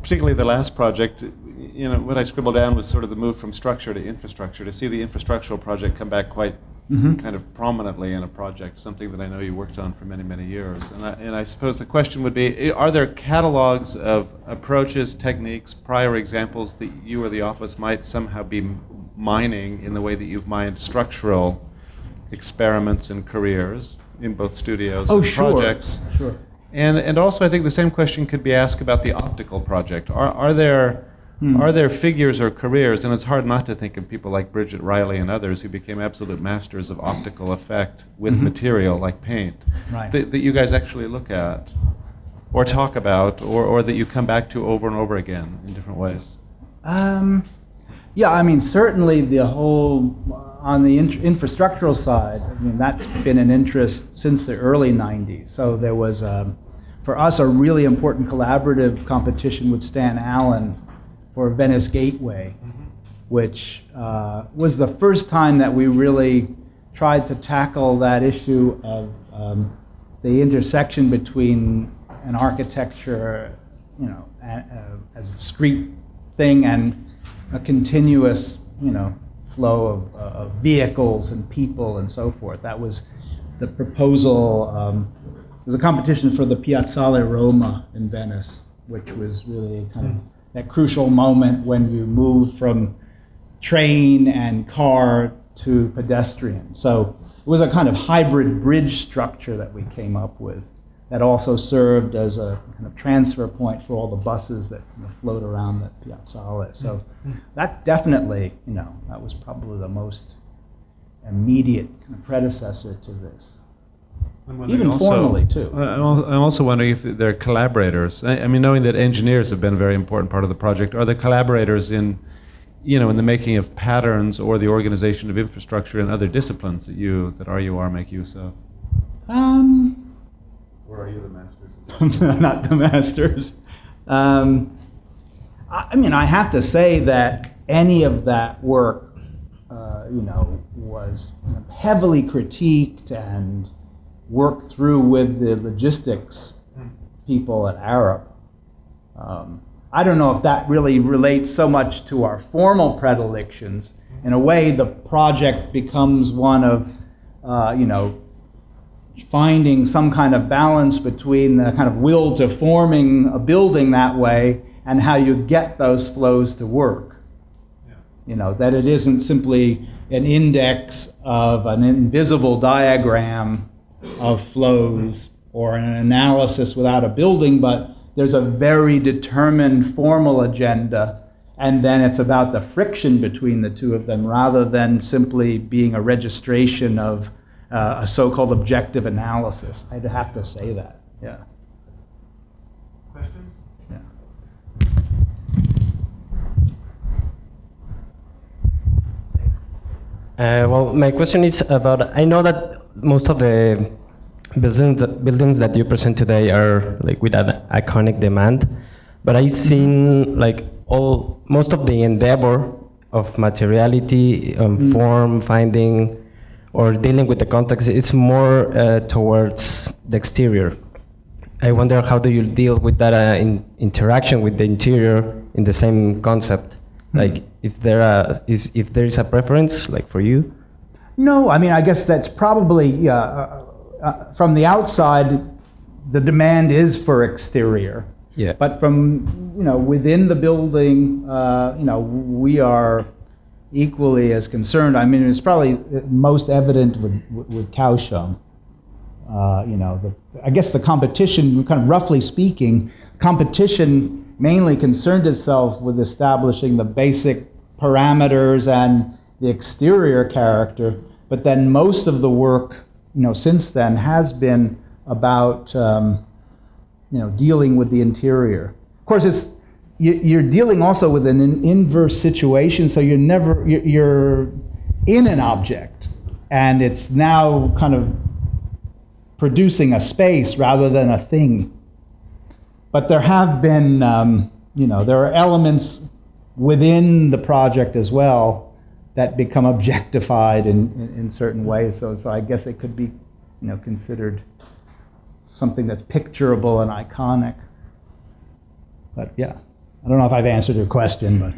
particularly the last project, you know, what I scribbled down was sort of the move from structure to infrastructure, to see the infrastructural project come back quite mm-hmm. kind of prominently in a project, something that I know you worked on for many, many years. And I, and I suppose the question would be, are there catalogs of approaches, techniques, prior examples that you or the office might somehow be mining in the way that you've mined structural experiments and careers in both studios oh, and sure. projects. Sure. And and also I think the same question could be asked about the optical project. Are are there hmm. are there figures or careers, and it's hard not to think of people like Bridget Riley and others who became absolute masters of optical effect with mm-hmm. material like paint right. that, that you guys actually look at or talk about or, or that you come back to over and over again in different ways? Um, yeah, I mean certainly the whole uh, on the in infrastructural side, I mean, that's been an interest since the early nineties. So there was, um, for us, a really important collaborative competition with Stan Allen for Venice Gateway, mm-hmm. which uh, was the first time that we really tried to tackle that issue of um, the intersection between an architecture, you know, a, a, as a discrete thing and a continuous, you know, flow of, uh, of vehicles and people and so forth. That was the proposal. Um, it was a competition for the Piazzale Roma in Venice, which was really kind of that crucial moment when you move from train and car to pedestrian. So it was a kind of hybrid bridge structure that we came up with that also served as a kind of transfer point for all the buses that you know, float around the Piazzale. So that definitely, you know, that was probably the most immediate kind of predecessor to this. Even also, formally, too. I'm also wondering if they're collaborators. I, I mean, knowing that engineers have been a very important part of the project, are the collaborators in, you know, in the making of patterns or the organization of infrastructure and other disciplines that you, that R U R make use of? Um, Or are you the masters? I'm not the masters. Um, I, I mean, I have to say that any of that work, uh, you know, was heavily critiqued and worked through with the logistics people at Arup. Um, I don't know if that really relates so much to our formal predilections. In a way, the project becomes one of, uh, you know, finding some kind of balance between the kind of will to forming a building that way and how you get those flows to work. Yeah. You know, that it isn't simply an index of an invisible diagram of flows or an analysis without a building, but there's a very determined formal agenda, and then it's about the friction between the two of them rather than simply being a registration of Uh, a so-called objective analysis. I'd have to say that, yeah. Questions? Yeah. Uh, well, my question is about, I know that most of the buildings, buildings that you present today are like with an iconic demand, but I've seen like all, most of the endeavor of materiality, um, mm. form, finding, or dealing with the context, it's more uh, towards the exterior. I wonder how do you deal with that uh, in interaction with the interior in the same concept? Mm-hmm. Like if there are, is, if there is a preference, like for you? No, I mean, I guess that's probably, uh, uh, from the outside, the demand is for exterior. Yeah. But from, you know, within the building, uh, you know, we are equally as concerned. I mean, it's probably most evident with, with Kaohsiung, uh, you know, the, I guess the competition, kind of roughly speaking, competition mainly concerned itself with establishing the basic parameters and the exterior character, but then most of the work, you know, since then has been about, um, you know, dealing with the interior. Of course, it's you, you're dealing also with an, an inverse situation, so you're never you're, you're in an object, and it's now kind of producing a space rather than a thing. But there have been, um, you know, there are elements within the project as well that become objectified in, in, in certain ways. So, so I guess it could be, you know, considered something that's picturable and iconic. But yeah, I don't know if I've answered your question, but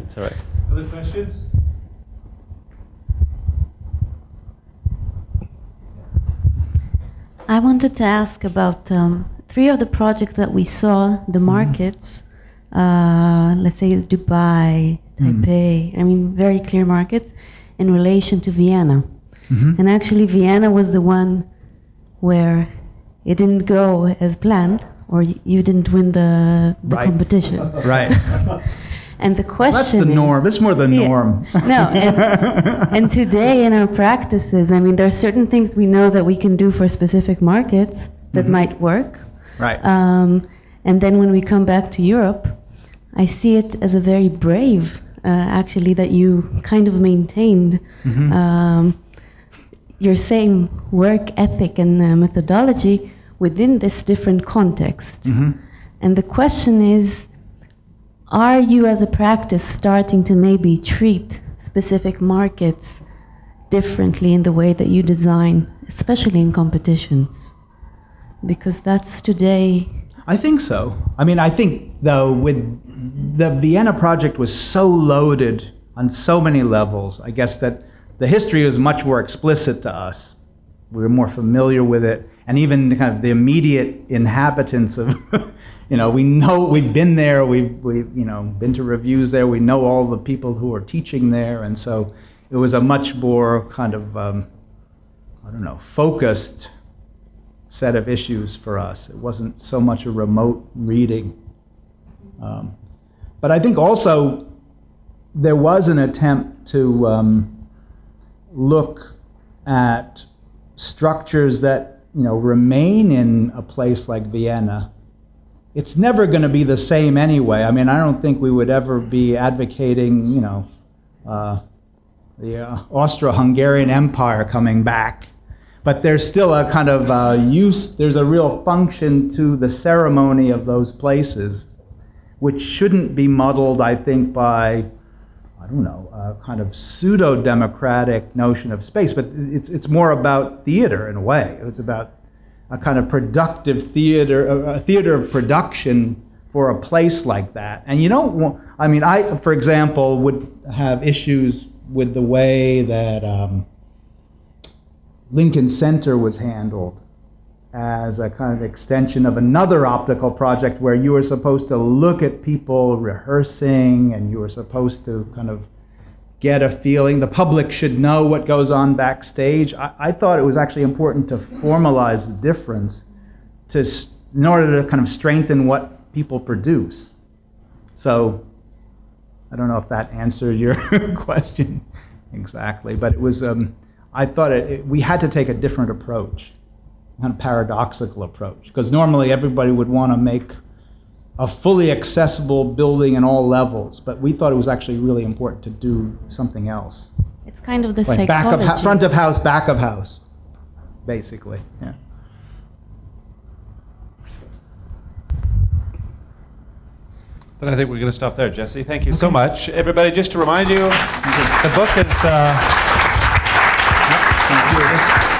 it's all right. Other questions? I wanted to ask about um, three of the projects that we saw, the markets, uh, let's say Dubai, Taipei, mm. I mean, very clear markets in relation to Vienna. Mm-hmm. And actually, Vienna was the one where it didn't go as planned, or you didn't win the, the right. competition. Right. And the question That's the norm. Is, it's more the norm. Yeah. No, and, and today in our practices, I mean, there are certain things we know that we can do for specific markets that mm-hmm. might work. Right. Um, and then when we come back to Europe, I see it as a very brave, uh, actually, that you kind of maintained mm-hmm. um, your same work ethic and uh, methodology within this different context. Mm-hmm. And the question is, are you as a practice starting to maybe treat specific markets differently in the way that you design, especially in competitions? Because that's today. I think so. I mean, I think, though, with the Vienna project was so loaded on so many levels, I guess that the history was much more explicit to us. We were more familiar with it, and even kind of the immediate inhabitants of, you know, we know we've been there. We've, we've, you know, been to reviews there. We know all the people who are teaching there, and so it was a much more kind of, um, I don't know, focused set of issues for us. It wasn't so much a remote reading, um, but I think also there was an attempt to. Um, look at structures that, you know, remain in a place like Vienna. It's never going to be the same anyway. I mean, I don't think we would ever be advocating, you know, uh, the uh, Austro-Hungarian Empire coming back. But there's still a kind of uh, use, there's a real function to the ceremony of those places, which shouldn't be muddled, I think, by I don't know, a kind of pseudo-democratic notion of space, but it's, it's more about theater in a way. It was about a kind of productive theater, a theater of production for a place like that. And you don't want, I mean, I, for example, would have issues with the way that um, Lincoln Center was handled as a kind of extension of another optical project where you were supposed to look at people rehearsing and you were supposed to kind of get a feeling. The public should know what goes on backstage. I, I thought it was actually important to formalize the difference to, in order to kind of strengthen what people produce. So I don't know if that answered your question exactly, but it was, um, I thought it, it, we had to take a different approach. Kind of paradoxical approach, because normally everybody would want to make a fully accessible building in all levels, but we thought it was actually really important to do something else. It's kind of the like back of front of house, back of house, basically. Yeah. Then I think we're going to stop there, Jesse. Thank you okay. so much, everybody. Just to remind you, the book is. Uh, yep, thank you.